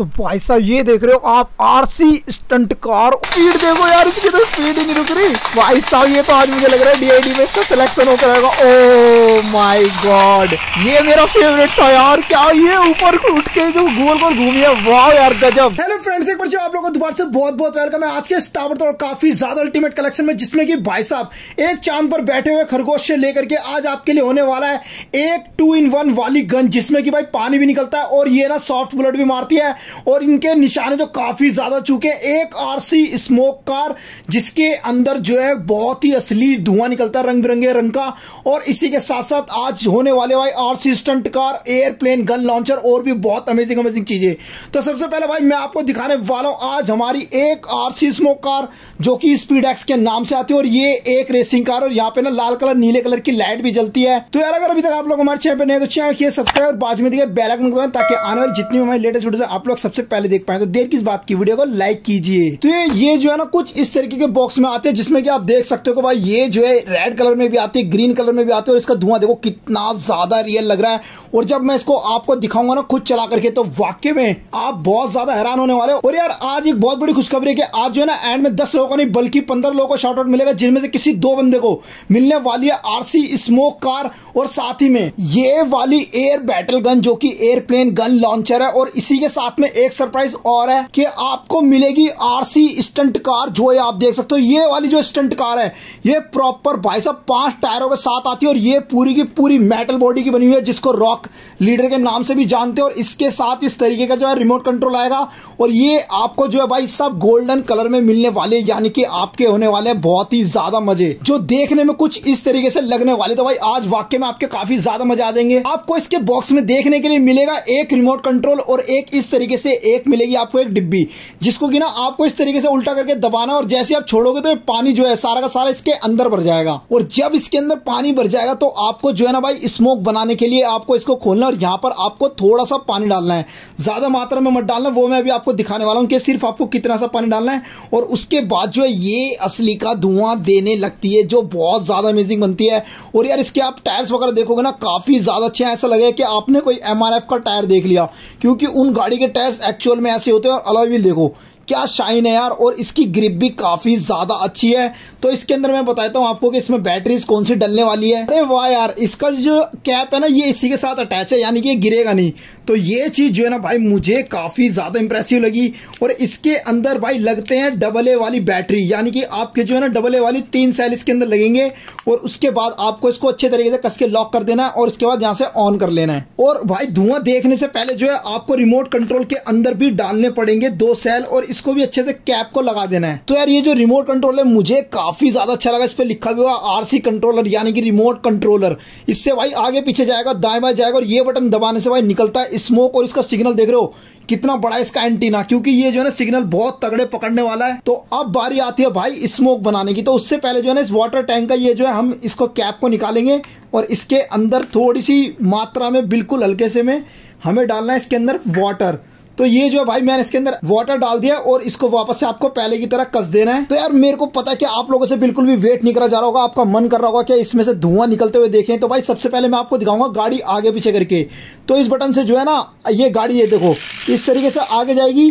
तो भाई साहब ये देख रहे हो आप आरसी स्टंट कार। स्पीड देखो यार इसकी, तो स्पीड ही नहीं रुक रही भाई साहब। ये तो आज मुझे लग रहा है डीआईडी में इसका सिलेक्शन होकर आएगा। ओ माय गॉड, ये मेरा फेवरेट था यार। क्या ये ऊपर उठ के जो गोल गोल घूमी है, वाह यार गजब। हेलो फ्रेंड्स, एक बार आप लोगों को दोबारा से बहुत बहुत वेलकम है आज के इस टावर तो काफी ज्यादा अल्टीमेट कलेक्शन में, जिसमें कि भाई साहब एक चांद पर बैठे हुए खरगोश से लेकर के आज आपके लिए होने वाला है एक 2-in-1 वाली गन, जिसमें कि भाई पानी भी निकलता है और ये ना सॉफ्ट बुलेट भी मारती है और इनके निशाने जो काफी ज्यादा चूके। एक आरसी स्मोक कार जिसके अंदर जो है बहुत ही असली धुआं निकलता है रंग बिरंगे रंग का, और इसी के साथ साथ आज होने वाले भाई RC stunt car, airplane gun launcher और भी बहुत अमेजिंग अमेजिंग चीजें। तो सबसे पहले भाई मैं आपको दिखाने वाला हूं आज हमारी एक आरसी स्मोक कार जो कि स्पीड एक्स के नाम से आती है, और ये एक रेसिंग कार और यहाँ पे ना लाल कलर नीले कलर की लाइट भी जलती है। तो यार अगर अभी तक आप लोग हमारे चैनल पर नए तो चैनल किए सब्सक्राइब, बाजू में दिखे बेल आइकन दबाएं ताकि आने वाली जितनी भी हमारी लेटेस्ट वीडियो आप लोग सबसे पहले देख पाए। तो देर किस बात की, वीडियो को लाइक कीजिए। तो ये जो है ना कुछ इस तरीके के बॉक्स में आते हैं, जिसमें कि आप देख सकते हो भाई ये जो है रेड कलर में भी आती है, ग्रीन कलर में भी आती है, और इसका धुआं देखो कितना ज्यादा रियल लग रहा है। और जब मैं इसको आपको दिखाऊंगा ना खुद चला करके, तो वाकई में आप बहुत ज्यादा हैरान होने वाले हो। और यार आज एक बहुत बड़ी खुशखबरी है कि आज जो है ना एंड में 10 लोगों को नहीं बल्कि 15 लोगों को शॉर्ट आउट मिलेगा, जिनमें से किसी 2 बंदे को मिलने वाली है आरसी स्मोक कार और साथ ही में ये वाली एयर बैटल गन जो कि एयरप्लेन गन लॉन्चर है। और इसी के साथ में एक सरप्राइज और है कि आपको मिलेगी आरसी स्टंट कार, जो आप देख सकते हो ये वाली जो स्टंट कार है ये प्रॉपर भाई साहब 5 टायरों के साथ आती है, और ये पूरी की पूरी मेटल बॉडी की बनी हुई है, जिसको रॉक लीडर के नाम से भी जानते हैं। और इसके साथ इस तरीके का जो है रिमोट कंट्रोल आएगा, और ये आपको जो है भाई सब गोल्डन कलर में मिलने वाले, यानी कि आपके होने वाले बहुत ही ज्यादा मजे, जो देखने में कुछ इस तरीके से लगने वाले। तो भाई आज वाकई में आपके काफी ज्यादा मजा आ जाएंगे। आपको इसके बॉक्स में देखने के लिए मिलेगा एक रिमोट कंट्रोल और एक इस तरीके से एक मिलेगी आपको एक डिब्बी, जिसको कि ना आपको इस तरीके से उल्टा करके दबाना, और जैसे आप छोड़ोगे तो पानी जो है सारा का सारा इसके अंदर भर जाएगा। और जब इसके अंदर पानी भर जाएगा तो आपको जो है ना भाई स्मोक बनाने के लिए आपको को खोलना, और यहां पर आपको थोड़ा सा पानी डालना है, ज्यादा मात्रा में मत डालना, वो मैं अभी आपको दिखाने वाला हूं कि सिर्फ आपको कितना सा पानी डालना है। और उसके बाद जो है ये असली का धुआं देने लगती है, जो बहुत ज्यादा अमेजिंग बनती है। और यार इसके आप टायर्स वगैरह देखोगे ना काफी ज्यादा अच्छे हैं, ऐसा लगेगा कि आपने कोई MRF का टायर देख लिया, क्योंकि उन गाड़ी के टायर्स एक्चुअल में ऐसे होते हैं। और अलॉय व्हील देखो क्या शाइन है यार, और इसकी ग्रिप भी काफी ज्यादा अच्छी है। तो इसके अंदर मैं बताता हूँ आपको कि इसमें बैटरीज कौन सी डलने वाली है। अरे वाह यार, इसका जो कैप है ना ये इसी के साथ अटैच है, यानी कि ये गिरेगा नहीं। तो ये चीज जो है ना भाई मुझे काफी ज्यादा इंप्रेसिव लगी। और इसके अंदर भाई लगते हैं AA वाली बैटरी, यानी कि आपके जो है ना AA वाली 3 सेल इसके अंदर लगेंगे, और उसके बाद आपको इसको अच्छे तरीके से कस के लॉक कर देना है, और उसके बाद यहाँ से ऑन कर लेना है। और भाई धुआं देखने से पहले जो है आपको रिमोट कंट्रोल के अंदर भी डालने पड़ेंगे 2 सेल, और इसको भी अच्छे से कैप को लगा देना है। तो यार ये जो रिमोट कंट्रोल है मुझे काफी ज्यादा अच्छा लगा। इस पर लिखा भी हुआ आरसी कंट्रोलर, यानी कि रिमोट कंट्रोलर। इससे भाई आगे पीछे जाएगा, दाएं बाएं जाएगा, और ये बटन दबाने से भाई निकलता है स्मोक। और इसका सिग्नल देख रहे हो कितना बड़ा इसका एंटीना, क्योंकि ये जो है ना सिग्नल बहुत तगड़े पकड़ने वाला है। तो अब बारी आती है भाई स्मोक बनाने की। तो उससे पहले जो है ना इस वाटर टैंक का ये जो है हम इसको कैप को निकालेंगे, और इसके अंदर थोड़ी सी मात्रा में बिल्कुल हल्के से में हमें डालना है इसके अंदर वाटर। तो ये जो भाई मैंने इसके अंदर वाटर डाल दिया, और इसको वापस से आपको पहले की तरह कस देना है। तो यार मेरे को पता है कि आप लोगों से बिल्कुल भी वेट नहीं करा जा रहा होगा, आपका मन कर रहा होगा कि इसमें से धुआं निकलते हुए देखें। तो भाई सबसे पहले मैं आपको दिखाऊंगा गाड़ी आगे पीछे करके। तो इस बटन से जो है ना ये गाड़ी ये देखो इस तरीके से आगे जाएगी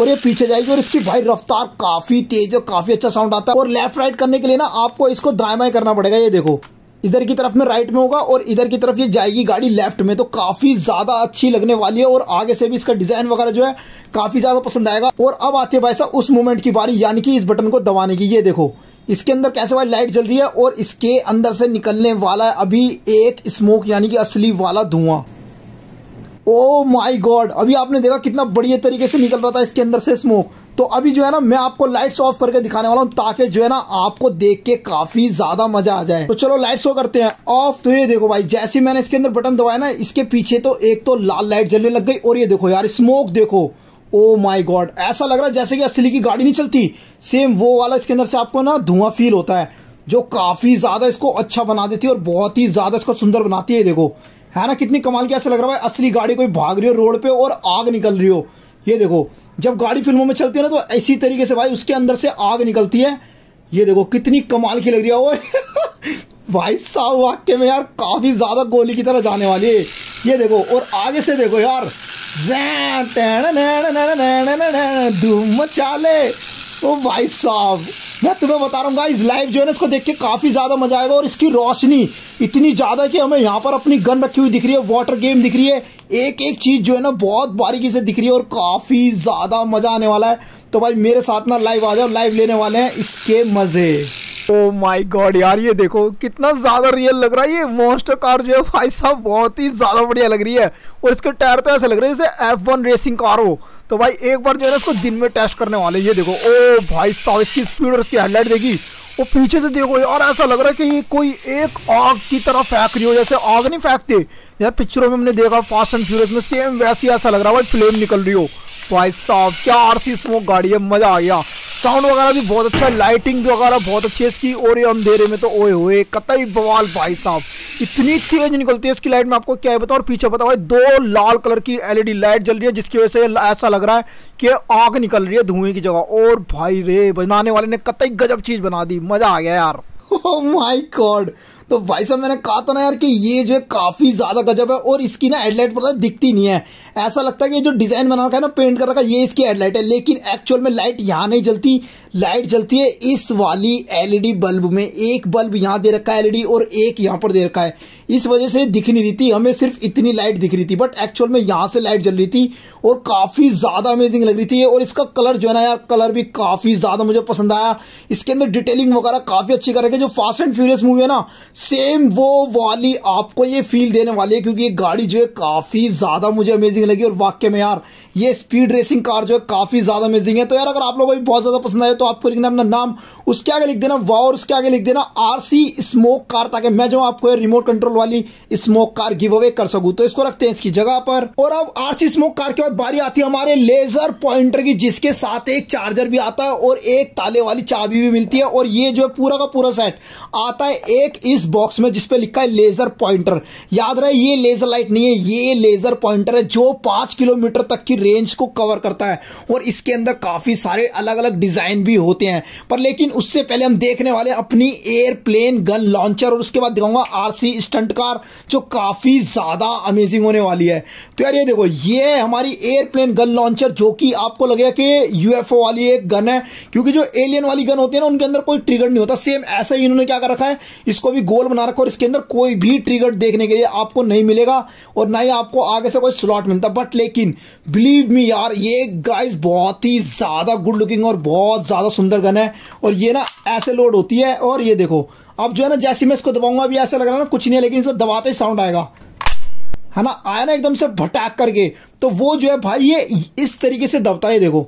और ये पीछे जाएगी, और इसकी भाई रफ्तार काफी तेज और काफी अच्छा साउंड आता है। और लेफ्ट राइट करने के लिए ना आपको इसको दाएं बाएं करना पड़ेगा। ये देखो इधर की तरफ में राइट में होगा, और इधर की तरफ ये जाएगी गाड़ी लेफ्ट में। तो काफी ज्यादा अच्छी लगने वाली है, और आगे से भी इसका डिजाइन वगैरह जो है काफी ज्यादा पसंद आएगा। और अब आती है भाई साहब उस मोमेंट की बारी, यानी कि इस बटन को दबाने की। ये देखो इसके अंदर कैसे भाई लाइट जल रही है, और इसके अंदर से निकलने वाला है अभी एक स्मोक, यानी कि असली वाला धुआं। ओ माय गॉड, अभी आपने देखा कितना बढ़िया तरीके से निकल रहा था इसके अंदर से स्मोक। तो अभी जो है ना मैं आपको लाइट्स ऑफ करके दिखाने वाला हूं, ताकि जो है ना आपको देख के काफी ज्यादा मजा आ जाए। तो चलो लाइट्स ऑफ करते हैं ऑफ। तो ये देखो भाई जैसे ही मैंने इसके अंदर बटन दबाया ना, इसके पीछे तो एक तो लाल लाइट जलने लग गई, और ये देखो यार स्मोक देखो। ओ माय गॉड, ऐसा लग रहा है जैसे कि असली की गाड़ी नहीं चलती, सेम वो वाला इसके अंदर से आपको ना धुआं फील होता है, जो काफी ज्यादा इसको अच्छा बना देती है और बहुत ही ज्यादा इसको सुंदर बनाती है। देखो है ना कितनी कमाल की, ऐसा लग रहा है असली गाड़ी कोई भाग रही हो रोड पे और आग निकल रही हो। ये देखो जब गाड़ी फिल्मों में चलती है ना तो इसी तरीके से भाई उसके अंदर से आग निकलती है। ये देखो कितनी कमाल की लग रही है वो। भाई साहब वाकई में यार काफी ज्यादा गोली की तरह जाने वाली है। ये देखो और आगे से देखो यार धूम मचाले। ओ भाई साहब मैं तुम्हें बता रहा हूँ गाइस, लाइव जो है ना इसको देख के काफ़ी ज़्यादा मजा आएगा। और इसकी रोशनी इतनी ज़्यादा कि हमें यहाँ पर अपनी गन रखी हुई दिख रही है, वाटर गेम दिख रही है, एक एक चीज़ जो है ना बहुत बारीकी से दिख रही है और काफ़ी ज़्यादा मज़ा आने वाला है। तो भाई मेरे साथ ना लाइव आ जाओ, लाइव लेने वाले हैं इसके मज़े। ओ माय गॉड यार, ये देखो कितना ज़्यादा रियल लग रहा है। ये मॉन्स्टर कार जो है भाई साहब बहुत ही ज़्यादा बढ़िया लग रही है और इसके टायर तो ऐसे लग रहे हैं जैसे F1 रेसिंग कार हो। तो भाई एक बार जो है ना इसको दिन में टेस्ट करने वाले। ये देखो ओ भाई साहब इसकी स्पीड और इसकी हेडलाइट देखी, और पीछे से देखो यार ऐसा लग रहा है कि ये कोई एक आग की तरह फेंक रही हो। जैसे आग नहीं फेंकते यार पिक्चरों में हमने देखा फास्ट एंड फ्यूरियस में, सेम वैसी ऐसा लग रहा है भाई फ्लेम निकल रही हो। भाई साहब क्या RC स्मोक गाड़ी है, मज़ा आ गया। साउंड वगैरह भी बहुत अच्छा है, लाइटिंग वगैरह बहुत अच्छी है इसकी। और ये अंधेरे में तो ओए होए कतई बवाल भाई साहब, इतनी तेज निकलती है इसकी लाइट में आपको क्या बताऊं। और पीछे बताओ भाई दो लाल कलर की LED लाइट जल रही है जिसकी वजह से ऐसा लग रहा है कि आग निकल रही है धुएं की जगह। और भाई रे बनाने वाले ने कतई गजब चीज़ बना दी, मज़ा आ गया यार। ओह माय गॉड, तो भाई साहब मैंने कहा था ना यार कि ये जो है काफ़ी ज़्यादा गजब है। और इसकी ना हेडलाइट पता है दिखती नहीं है, ऐसा लगता है कि जो डिज़ाइन बना रखा है ना पेंट कर रखा है ये इसकी हेडलाइट है, लेकिन एक्चुअल में लाइट यहाँ नहीं जलती, लाइट जलती है इस वाली LED बल्ब में। एक बल्ब यहाँ दे रखा है LED और एक यहाँ पर दे रखा है, इस वजह से दिख नहीं रही थी हमें, सिर्फ इतनी लाइट दिख रही थी, बट एक्चुअल में यहाँ से लाइट जल रही थी और काफ़ी ज़्यादा अमेजिंग लग रही थी। और इसका कलर जो है ना यार कलर भी काफ़ी ज़्यादा मुझे पसंद आया, इसके अंदर डिटेलिंग वगैरह काफ़ी अच्छी कर रखी है। जो फास्ट एंड फ्यूरियस मूवी है ना सेम वो वाली आपको ये फील देने वाली है, क्योंकि ये गाड़ी जो है काफ़ी ज़्यादा मुझे अमेजिंग लगी। और वाकई में यार ये स्पीड रेसिंग कार जो है काफ़ी ज़्यादा अमेजिंग है। तो यार अगर आप लोगों को भी बहुत ज़्यादा पसंद आए तो आपको लिखना अपना नाम, उसके आगे लिख देना वाह और उसके आगे लिख देना RC स्मोक कार, ताकि मैं जो आपको रिमोट कंट्रोल वाली स्मोक कार गिव अवे कर सकूं। तो इसको रखते हैं इसकी जगह पर। और अब RC स्मोक कार के बाद बारी आती है हमारे लेजर पॉइंटर की, जिसके साथ एक चार्जर भी आता है और एक ताले वाली चाबी भी मिलती है। और ये जो है पूरा का पूरा सेट आता है एक इस बॉक्स में जिसपे लिखा है लेजर पॉइंटर। याद रहे ये लेजर लाइट नहीं है, ये लेजर पॉइंटर है जो 5 किलोमीटर तक की रेंज को कवर करता है। और इसके अंदर काफी सारे अलग अलग डिजाइन भी होते हैं, पर लेकिन उससे पहले हम देखने वाले अपनी एयरप्लेन गन लॉन्चर और उसके बाद दिखाऊंगा RC स्टंट कार जो काफी ज्यादा अमेजिंग होने वाली है। तो यार ये देखो ये हमारी एयरप्लेन गन लॉन्चर जो कि आपको लगेगा कि UFO वाली एक गन है, क्योंकि जो एलियन वाली गन होती है ना उनके अंदर कोई ट्रिगर नहीं होता। सेम ऐसा ही इन्होंने क्या कर रखा है, इसको भी गोल बना रखा और इसके अंदर कोई भी ट्रिगर देखने के लिए आपको नहीं मिलेगा और ना ही आपको आगे से कोई स्लॉट मिलता। बट लेकिन बिलीव मी यार ये गाइस बहुत ही ज्यादा गुड लुकिंग और बहुत ज्यादा सुंदर गन है। और ये ना ऐसे लोड होती है और ये देखो अब जो है ना जैसे मैं इसको दबाऊंगा अभी ऐसा लग रहा है ना कुछ नहीं है, लेकिन इसको दबाते ही साउंड आएगा है ना, आया ना एकदम से भटाक करके, तो वो जो है भाई ये इस तरीके से दबता है। देखो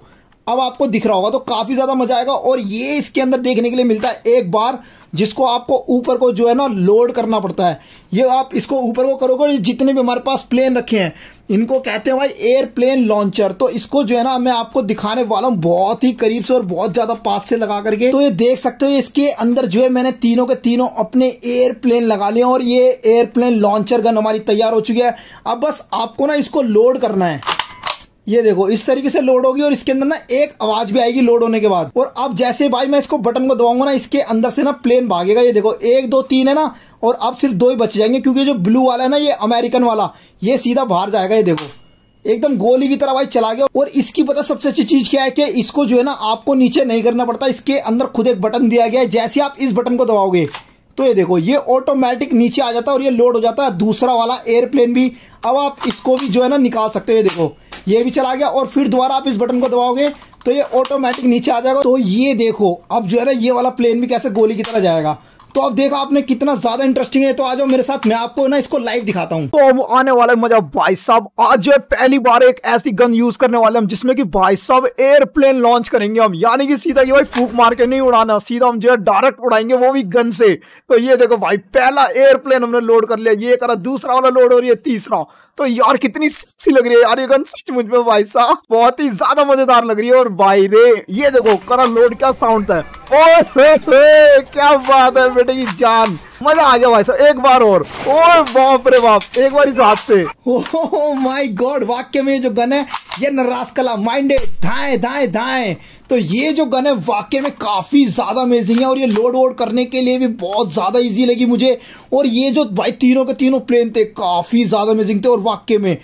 अब आपको दिख रहा होगा तो काफी ज्यादा मजा आएगा। और ये इसके अंदर देखने के लिए मिलता है एक बार जिसको आपको ऊपर को जो है ना लोड करना पड़ता है। ये आप इसको ऊपर को करोगे, जितने भी हमारे पास प्लेन रखे हैं इनको कहते हैं भाई एयरप्लेन लॉन्चर। तो इसको जो है ना मैं आपको दिखाने वाला हूँ बहुत ही करीब से और बहुत ज्यादा पास से लगा करके। तो ये देख सकते हो इसके अंदर जो है मैंने तीनों के तीनों अपने एयरप्लेन लगा लिए और ये एयरप्लेन लॉन्चर गन हमारी तैयार हो चुकी है। अब बस आपको ना इसको लोड करना है, ये देखो इस तरीके से लोड होगी और इसके अंदर ना एक आवाज भी आएगी लोड होने के बाद। और अब जैसे भाई मैं इसको बटन को दबाऊंगा ना इसके अंदर से ना प्लेन भागेगा। ये देखो 1 2 3 है ना, और अब सिर्फ 2 ही बच जाएंगे क्योंकि जो ब्लू वाला है ना ये अमेरिकन वाला ये सीधा बाहर जाएगा। ये देखो एकदम गोली की तरह भाई चला गया। और इसकी पता सबसे अच्छी चीज क्या है कि इसको जो है ना आपको नीचे नहीं करना पड़ता, इसके अंदर खुद एक बटन दिया गया है, जैसे आप इस बटन को दबाओगे तो ये देखो ये ऑटोमेटिक नीचे आ जाता है और ये लोड हो जाता है दूसरा वाला एयरप्लेन भी। अब आप इसको भी जो है ना निकाल सकते हो, ये देखो ये भी चला गया और फिर दोबारा आप इस बटन को दबाओगे तो ये ऑटोमेटिक नीचे आ जाएगा। तो ये देखो अब जो है ना ये वाला प्लेन भी कैसे गोली की तरह जाएगा। तो अब देखा आपने कितना ज्यादा इंटरेस्टिंग है। तो आज मेरे साथ मैं आपको ना इसको लाइव दिखाता हूँ। तो आने वाला मजा भाई साहब, आज जो है पहली बार एक ऐसी गन यूज करने वाले हम जिसमें कि भाई साहब एयरप्लेन लॉन्च करेंगे हम, यानी कि सीधा ये भाई फूंक मार के नहीं उड़ाना, सीधा हम जो है डायरेक्ट उड़ाएंगे वो भी गन से। तो ये देखो भाई पहला एयरप्लेन हमने लोड कर लिया, ये करा दूसरा वाला लोड और ये तीसरा। तो यार कितनी सी लग रही है यार ये गन मुझ में भाई साहब, बहुत ही ज्यादा मजेदार लग रही है। और भाई रे ये देखो करा लोड, क्या साउंड है, ओए क्या बात है बेटे की जान। मजा आ गया भाई साहब, एक बार और, ओ बाप रे बाप, एक बार इस हाथ से, ओह माय गॉड। वाक्य में जो गन है ये नर्रासकला माइंडेड धाएं धाएं धाएं, तो ये जो गन है वाकई में काफी ज्यादा अमेजिंग है और ये लोड वोड करने के लिए भी बहुत ज्यादा इजी लगी मुझे। और ये जो भाई तीनों के तीनों प्लेन थे काफी ज्यादा अमेजिंग थे और वाकई में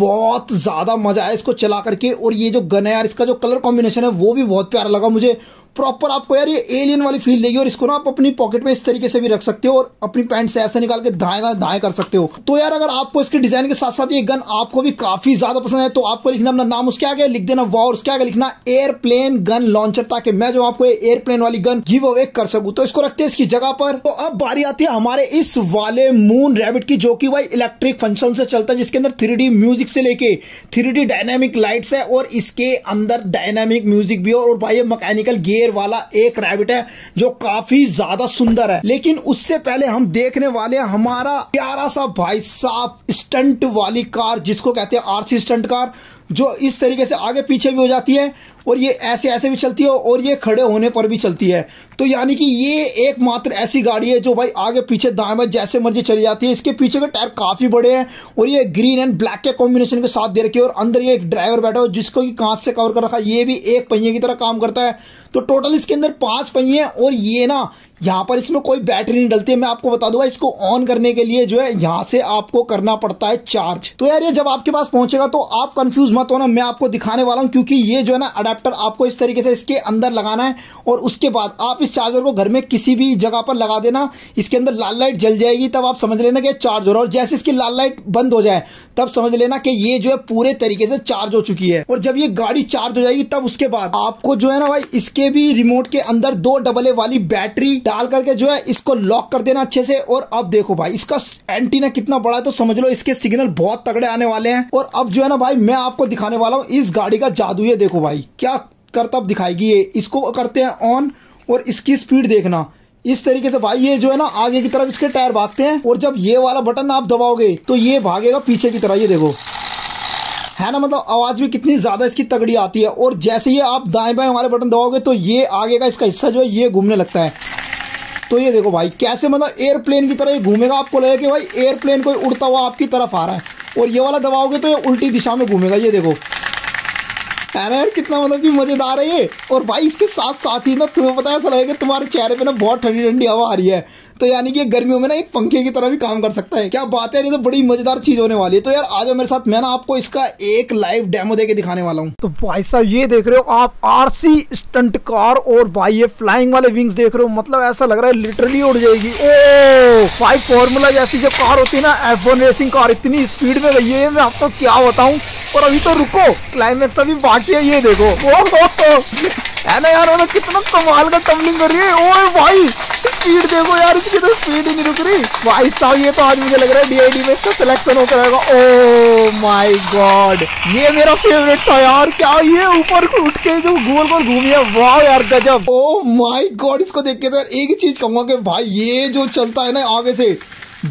बहुत ज्यादा मजा आया इसको चला करके। और ये जो गन है यार, इसका जो कलर कॉम्बिनेशन है वो भी बहुत प्यारा लगा मुझे। प्रॉपर आपको यार ये एलियन वाली फील देगी और इसको ना आप अपनी पॉकेट में इस तरीके से भी रख सकते हो और अपनी पैंट से ऐसे निकाल के धाएं धाएं कर सकते हो। तो यार अगर आपको इसके डिजाइन के साथ साथ ये गन आपको भी काफी ज्यादा पसंद है तो आपको लिखना अपना नाम, उसके आगे लिख देना वाह, उसके आगे लिखना एयरप्लेन गन लॉन्चर, ताकि मैं जो आपको एयरप्लेन वाली गन गिव अवे कर सकूं। तो इसको रखते हैं इसकी जगह पर। तो अब बारी आती है हमारे इस वाले मून रैबिट की, जो कि भाई इलेक्ट्रिक फंक्शन से चलता है, जिसके अंदर 3D म्यूजिक से लेके 3D डायनामिक लाइट्स है और इसके अंदर डायनामिक म्यूजिक भी है। और भाई ये मैकेनिकल गियर वाला एक रैबिट है जो काफी ज्यादा सुंदर है। लेकिन उससे पहले हम देखने वाले हमारा प्यारा सा भाई साहब स्टंट वाली कार, जिसको कहते हैं RC स्टंट कार, जो इस तरीके से आगे पीछे भी हो जाती है और ये ऐसे ऐसे भी चलती है और ये खड़े होने पर भी चलती है। तो यानी कि ये एकमात्र ऐसी गाड़ी है जो भाई आगे पीछे दाएं बाएं जैसे मर्जी चली जाती है। इसके पीछे के टायर काफी बड़े हैं और ये ग्रीन एंड ब्लैक के कॉम्बिनेशन के साथ दे रखे और अंदर ये एक ड्राइवर बैठा हो जिसको कि कांच से कवर कर रखा है। ये भी एक पहिए की तरह काम करता है। तो टोटल इसके अंदर 5 पहिए हैं और ये ना यहाँ पर इसमें कोई बैटरी नहीं डलती है। मैं आपको बता दूंगा इसको ऑन करने के लिए जो है यहाँ से आपको करना पड़ता है चार्ज। तो यार ये जब आपके पास पहुंचेगा तो आप कंफ्यूज मत होना, मैं आपको दिखाने वाला हूँ, क्योंकि ये जो है ना अडेप्टर आपको इस तरीके से इसके अंदर लगाना है और उसके बाद आप इस चार्जर को घर में किसी भी जगह पर लगा देना। इसके अंदर लाल लाइट जल जाएगी तब आप समझ लेना कि चार्ज हो रहा है और जैसे इसकी लाल लाइट बंद हो जाए तब समझ लेना कि ये जो है पूरे तरीके से चार्ज हो चुकी है। और जब ये गाड़ी चार्ज हो जाएगी तब उसके बाद आपको जो है ना भाई इसके भी रिमोट के अंदर 2 AA वाली बैटरी डाल करके जो है इसको लॉक कर देना अच्छे से। और अब देखो भाई इसका एंटीना कितना बड़ा है, तो समझ लो इसके सिग्नल बहुत तगड़े आने वाले हैं। और अब जो है ना भाई मैं आपको दिखाने वाला हूँ इस गाड़ी का जादू। ये देखो भाई क्या करतब दिखाएगी ये। इसको करते हैं ऑन और इसकी स्पीड देखना इस तरीके से भाई, ये जो है ना आगे की तरफ इसके टायर भागते हैं और जब ये वाला बटन आप दबाओगे तो ये भागेगा पीछे की तरफ। ये देखो है ना, मतलब आवाज भी कितनी ज्यादा इसकी तगड़ी आती है। और जैसे ही आप दाएं बाएं वाले बटन दबाओगे तो ये आगे का इसका हिस्सा जो है ये घूमने लगता है। तो ये देखो भाई कैसे मतलब एयरप्लेन की तरह ये घूमेगा, आपको लगेगा कि भाई एयरप्लेन कोई उड़ता हुआ आपकी तरफ आ रहा है। और ये वाला दबाओगे तो ये उल्टी दिशा में घूमेगा। ये देखो अरे यार कितना मतलब कि मजेदार है ये। और भाई इसके साथ साथ ही ना तुम्हें पता है ऐसा लगेगा तुम्हारे चेहरे पे ना बहुत ठंडी ठंडी हवा आ रही है, तो यानी कि गर्मियों में ना एक पंखे की तरह भी काम कर सकता है। क्या बात है यार, ये तो बड़ी मजेदार चीज होने वाली है। तो यार आ जाओ मेरे साथ, मैं ना आपको इसका एक लाइव डेमो देके दिखाने वाला हूँ। तो भाई साहब ये देख रहे हो आप RC स्टंट कार और भाई ये फ्लाइंग वाले विंग्स देख रहे हो, मतलब ऐसा लग रहा है लिटरली उड़ जाएगी। ओ भाई फॉर्मूला जैसी जो कार होती है ना F1 रेसिंग कार, इतनी स्पीड में गई है मैं आपको क्या बताऊँ। और अभी तो रुको क्लाइमेक्स अभी बाकी है। ये देखो है ना यार कितना कमाल का टम्बलिंग कर रही है। ओए भाई स्पीड देखो यार इसकी, तो स्पीड ही नहीं रुक रही भाई साहब। ये तो आज मुझे लग रहा है DID में इसका सिलेक्शन होकर आएगा। ओ माय गॉड ये मेरा फेवरेट था यार। क्या ये ऊपर उठ के जो गोल गोल घूमी है, वाह यार गजब। ओ माय गॉड इसको देख के तो यार एक ही चीज कहूंगा कि भाई ये जो चलता है ना आगे से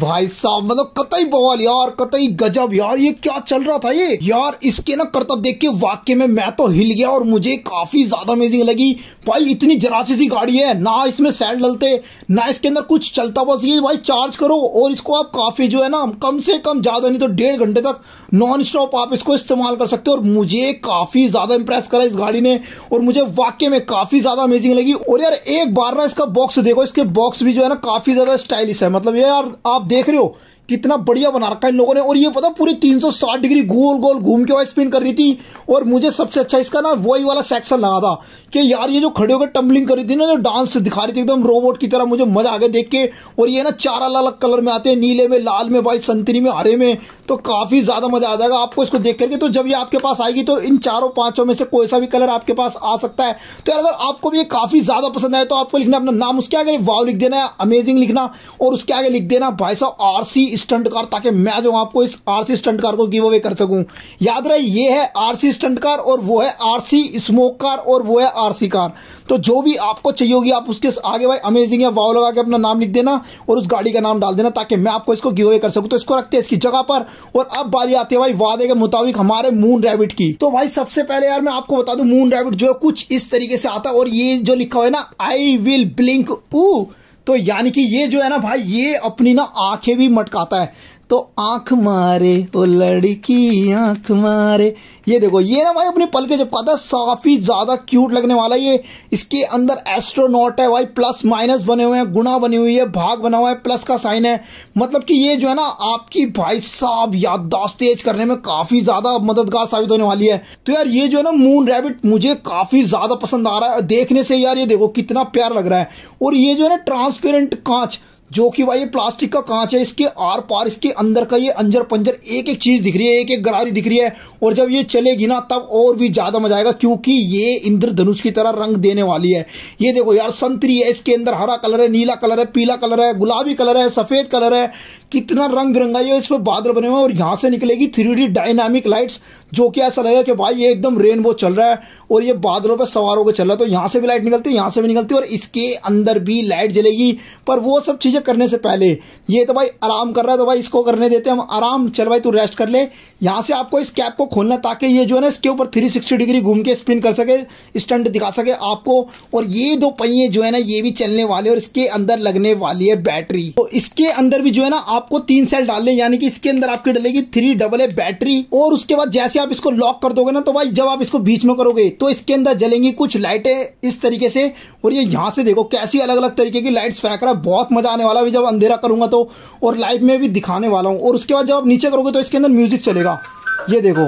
भाई साहब, मतलब कतई बवाल यार, कतई गजब यार। ये क्या चल रहा था ये यार, इसके ना करतब देख के वाकई में मैं तो हिल गया और मुझे काफी ज्यादा अमेजिंग लगी भाई। इतनी जरा सी गाड़ी है ना, इसमें सेल डलते ना, इसके अंदर कुछ चलता, बस ये भाई चार्ज करो और इसको आप काफी जो है ना कम से कम ज्यादा नहीं तो 1.5 घंटे तक नॉन स्टॉप आप इसको इस्तेमाल कर सकते हो। और मुझे काफी ज्यादा इंप्रेस करा इस गाड़ी ने और मुझे वाकई में काफी ज्यादा अमेजिंग लगी। और यार एक बार ना इसका बॉक्स देखो, इसके बॉक्स भी जो है ना काफी ज्यादा स्टाइलिश है। मतलब ये यार आप देख रहे हो कितना बढ़िया बना रखा है इन लोगों ने। और ये पता पूरी 360 डिग्री गोल गोल घूम के वहां स्पिन कर रही थी। और मुझे सबसे अच्छा इसका ना वही वाला सेक्शन लगा था कि यार ये जो खड़े होकर टम्बलिंग कर रही थी ना, जो डांस दिखा रही थी एकदम रोबोट की तरह, मुझे मजा आ गया देख के। और ये ना 4 अलग कलर में आते हैं, नीले में, लाल में, भाई संतरी में, हरे में, तो काफी ज्यादा मजा आ जाएगा आपको इसको देख करके। तो जब ये आपके पास आएगी तो इन 4-5 में से कोई सा भी कलर आपके पास आ सकता है। तो यार अगर आपको भी ये काफी ज्यादा पसंद आए तो आपको लिखना अपना नाम, उसके आगे वाव लिख देना, अमेजिंग लिखना और उसके आगे लिख देना भाई साहब RC स्टंट कार, ताकि मैं जो आपको इस RC स्टंट कार को गिव अवे कर सकूं। याद रहे ये है RC स्टंट कार और वो है RC स्मोक कार और वो है RC कार। तो जो भी आपको चाहिए होगी आप उसके आगे भाई अमेजिंग या वाव लगा के अपना नाम लिख देना और उस गाड़ी का नाम डाल देना, ताकि मैं आपको इसको गिव अवे कर सकूं। तो इसको रखते हैं इसकी जगह पर। और अब बारी आती है भाई वादे के मुताबिक हमारे मून रैबिट की। तो भाई सबसे पहले यार मैं आपको बता दूं मून रैबिट जो कुछ इस तरीके से आता है और ये जो लिखा हुआ है ना आई विल ब्लिंक ऊ, तो यानी कि ये जो है ना भाई, ये अपनी ना आंखें भी मटकाता है। तो आंख मारे ओ लड़की आंख मारे, ये देखो ये ना भाई अपने पल के झपकाता है। काफी ज्यादा क्यूट लगने वाला ये। इसके अंदर एस्ट्रोनॉट है भाई, प्लस माइनस बने हुए हैं, गुणा बनी हुई है, भाग बना हुआ है, प्लस का साइन है। मतलब कि ये जो है ना आपकी भाई साहब याददाश्त तेज करने में काफी ज्यादा मददगार साबित होने वाली है। तो यार ये जो है ना मून रैबिट मुझे काफी ज्यादा पसंद आ रहा है देखने से। यार ये देखो कितना प्यार लग रहा है। और ये जो है ना ट्रांसपेरेंट कांच, जो कि भाई ये प्लास्टिक का कांच है, इसके आर पार इसके अंदर का ये अंजर पंजर एक एक चीज दिख रही है, एक एक गरारी दिख रही है। और जब ये चलेगी ना तब और भी ज्यादा मजा आएगा, क्योंकि ये इंद्रधनुष की तरह रंग देने वाली है। ये देखो यार संतरी है, इसके अंदर हरा कलर है, नीला कलर है, पीला कलर है, गुलाबी कलर है, सफेद कलर है, कितना रंग बिरंगा है। इसमें बादल बने हुए हैं और यहां से निकलेगी 3D डायनामिक लाइट्स, जो कि ऐसा लगेगा कि भाई ये एकदम रेनबो चल रहा है और ये बादलों पे सवार होकर चल रहा है। तो यहां से भी लाइट निकलती है, यहां से भी निकलती है और इसके अंदर भी लाइट जलेगी। पर वो सब चीजें करने से पहले ये तो भाई आराम कर रहा है, तो भाई इसको करने देते हैं हम आराम। चल भाई तू रेस्ट कर ले। यहां से आपको इस कैप को खोलना ताकि ये जो है ना इसके ऊपर 360 डिग्री घूम के स्पिन कर सके, स्टंट दिखा सके आपको। और ये दो पहिए जो है ना ये भी चलने वाले और इसके अंदर लगने वाली है बैटरी। तो इसके अंदर भी जो है ना आपको 3 सेल डालने, यानी कि इसके अंदर आपकी डलेगी 3AA बैटरी। और उसके बाद जैसे आप इसको लॉक कर दोगे ना, तो भाई जब आप इसको बीच में करोगे तो इसके अंदर जलेंगी कुछ लाइटें इस तरीके से। और ये यहां से देखो कैसी अलग अलग तरीके की लाइट्स फेंक रहा है, बहुत मजा आने वाला है जब अंधेरा करूंगा तो, और लाइव में भी दिखाने वाला हूं। और उसके बाद जब आप नीचे करोगे तो इसके अंदर म्यूजिक चलेगा, ये देखो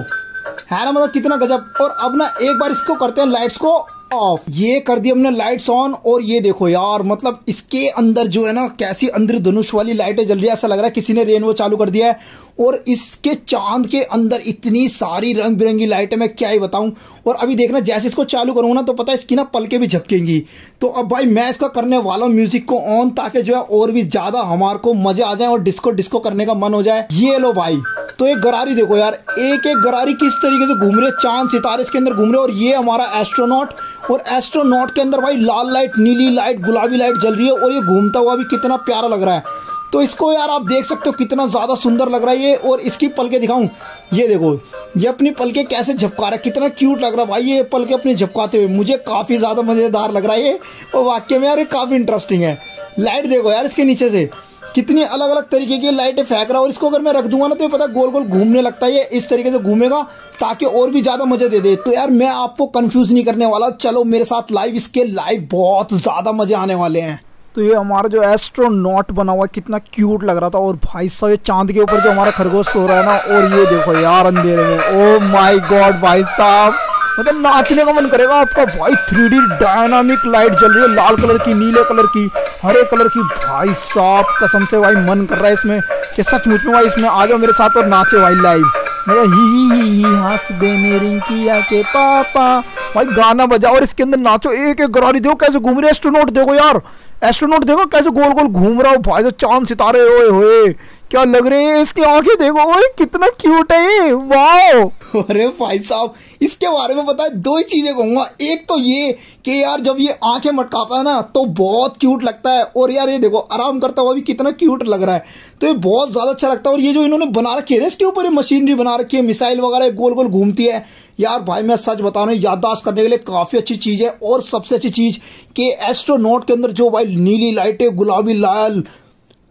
है ना, मतलब कितना गजब। और अब ना एक बार इसको करते हैं लाइट्स को ऑफ। ये कर दिया हमने लाइट्स ऑन। और ये देखो यार, मतलब इसके अंदर जो है ना कैसी अंधेरे-धनुष वाली लाइटें जल रही है, ऐसा लग रहा है किसी ने रेनबो चालू कर दिया है। और इसके चांद के अंदर इतनी सारी रंग बिरंगी लाइटें, मैं क्या ही बताऊं। और अभी देखना जैसे इसको चालू करूंगा ना तो पता है इसकी ना पलके भी झपकेंगी। तो अब भाई मैं इसका करने वाला हूं म्यूजिक को ऑन, ताकि जो है और भी ज्यादा हमारे को मजे आ जाए और डिस्को डिस्को करने का मन हो जाए। ये लो भाई, तो एक गरारी देखो यार, एक एक गरारी किस तरीके से घूम रहे, चांद सितारे इसके अंदर घूम रहे। और ये हमारा एस्ट्रोनॉट, और एस्ट्रोनॉट के अंदर भाई लाल लाइट, नीली लाइट, गुलाबी लाइट जल रही है। और ये घूमता हुआ भी कितना प्यारा लग रहा है। तो इसको यार आप देख सकते हो कितना ज्यादा सुंदर लग रहा है ये। और इसकी पलके दिखाऊं, ये देखो ये अपनी पलके कैसे झपका रहा है, कितना क्यूट लग रहा है भाई ये पलके अपने झपकाते हुए। मुझे काफी ज्यादा मजेदार लग रहा है ये, और वाकई में यार ये काफी इंटरेस्टिंग है। लाइट देखो यार इसके नीचे से कितनी अलग अलग तरीके की लाइटें फेंक रहा है। और इसको अगर मैं रख दूंगा ना तो ये पता गोल गोल घूमने लगता है, ये इस तरीके से घूमेगा ताकि और भी ज्यादा मजे दे दे। तो यार मैं आपको कंफ्यूज नहीं करने वाला, चलो मेरे साथ लाइव, इसके लाइव बहुत ज्यादा मजे आने वाले हैं। तो ये हमारा जो एस्ट्रोनॉट बना हुआ कितना क्यूट लग रहा था। और भाई साहब ये चांद के ऊपर जो हमारा खरगोश सो रहा है ना, और ये देखो यार अंधेरे में, ओ माय गॉड भाई साहब, मतलब नाचने का मन करेगा आपका भाई। 3D डायनामिक लाइट जल रही है, लाल कलर की, नीले कलर की, हरे कलर की, भाई साहब कसम से भाई मन कर रहा है इसमें कि सचमुच में भाई इसमें आ जाओ मेरे साथ और नाचे भाई लाइव। मेरा ही हंस देने रिंकिया के पापा, भाई गाना बजाओ और इसके अंदर नाचो। एक एक गरारी देखो कैसे घूम रहे एस्ट्रोनॉट, देखो यार एस्ट्रोनॉट देखो कैसे गोल गोल घूम रहा हो भाई जो चांद सितारे, ओए होए क्या लग रहे हैं इसकी आंखें देखो, ओए कितना क्यूट है ये, वाओ। अरे भाई साहब इसके बारे में पता है दो ही चीजें कहूंगा, एक तो ये कि यार जब ये आंखें मटकाता है ना तो बहुत क्यूट लगता है। और यार ये देखो आराम करता हुआ भी कितना क्यूट लग रहा है, तो ये बहुत ज्यादा अच्छा लगता है। और ये जो इन्होंने बना रखी है इसके ऊपर मशीनरी बना रखी है, मिसाइल वगैरह गोल गोल घूमती है। यार भाई मैं सच बता रहा हूँ याददाश्त करने के लिए काफी अच्छी चीज है। और सबसे अच्छी चीज कि एस्ट्रोनॉट के अंदर जो भाई नीली लाइटें, गुलाबी, लाल,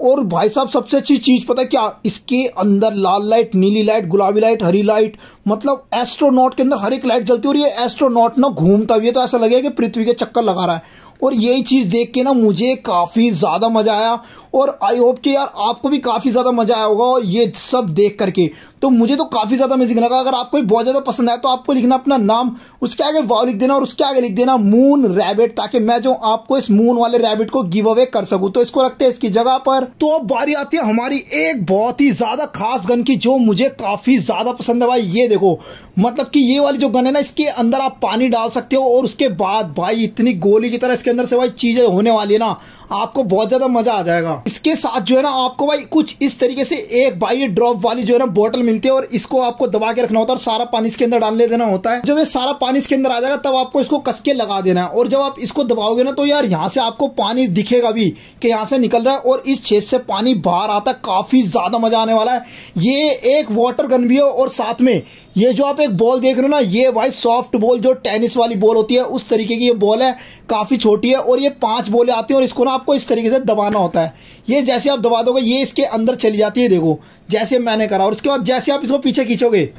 और भाई साहब सबसे अच्छी चीज पता है क्या, इसके अंदर लाल लाइट, नीली लाइट, गुलाबी लाइट, हरी लाइट, मतलब एस्ट्रोनॉट के अंदर हर एक लाइट जलती है। और ये एस्ट्रोनॉट ना घूमता हुआ तो ऐसा लगेगा कि पृथ्वी के चक्कर लगा रहा है। और यही चीज देख के ना मुझे काफी ज्यादा मजा आया, और आई होप कि यार आपको भी काफी ज्यादा मजा आया होगा और ये सब देख करके। तो मुझे तो काफी ज्यादा अमेजिंग लगा। अगर आपको बहुत ज्यादा पसंद आया तो आपको लिखना अपना नाम, उसके आगे वाव लिख देना और उसके आगे लिख देना मून रैबिट, ताकि मैं जो आपको इस मून वाले रैबिट को गिव अवे कर सकूं। तो इसको रखते हैं इसकी जगह पर। तो अब बारी आती है हमारी एक बहुत ही ज्यादा खास गन की, जो मुझे काफी ज्यादा पसंद है भाई। ये देखो मतलब कि ये वाली जो गन है ना, इसके अंदर आप पानी डाल सकते हो और उसके बाद भाई इतनी गोली की तरह इसके अंदर से भाई चीजें होने वाली है ना, आपको बहुत ज्यादा मजा आ जाएगा। इसके साथ जो है ना आपको भाई कुछ इस तरीके से एक भाई ड्रॉप वाली जो है ना बोतल मिलती है, और इसको आपको दबा के रखना होता है और सारा पानी इसके अंदर डाल देना होता है। जब ये सारा पानी इसके अंदर आ जाएगा तब आपको इसको कसके लगा देना है। और जब आप इसको दबाओगे ना तो यार यहाँ से आपको पानी दिखेगा भी कि यहाँ से निकल रहा है, और इस छेद से पानी बाहर आता है। काफी ज्यादा मजा आने वाला है। ये एक वाटर गन भी है और साथ में ये जो आप एक बॉल देख रहे हो ना, ये भाई सॉफ्ट बॉल जो टेनिस वाली बॉल होती है उस तरीके की ये बॉल है, काफी छोटी है और ये 5 बॉलें आती हैं और इसको ना आपको इस तरीके से दबाना होता है। ये जैसे आप दबा दोगे ये इसके अंदर चली जाती है, देखो जैसे मैंने करा, और उसके बाद जैसे आप इसको पीछे खींचोगे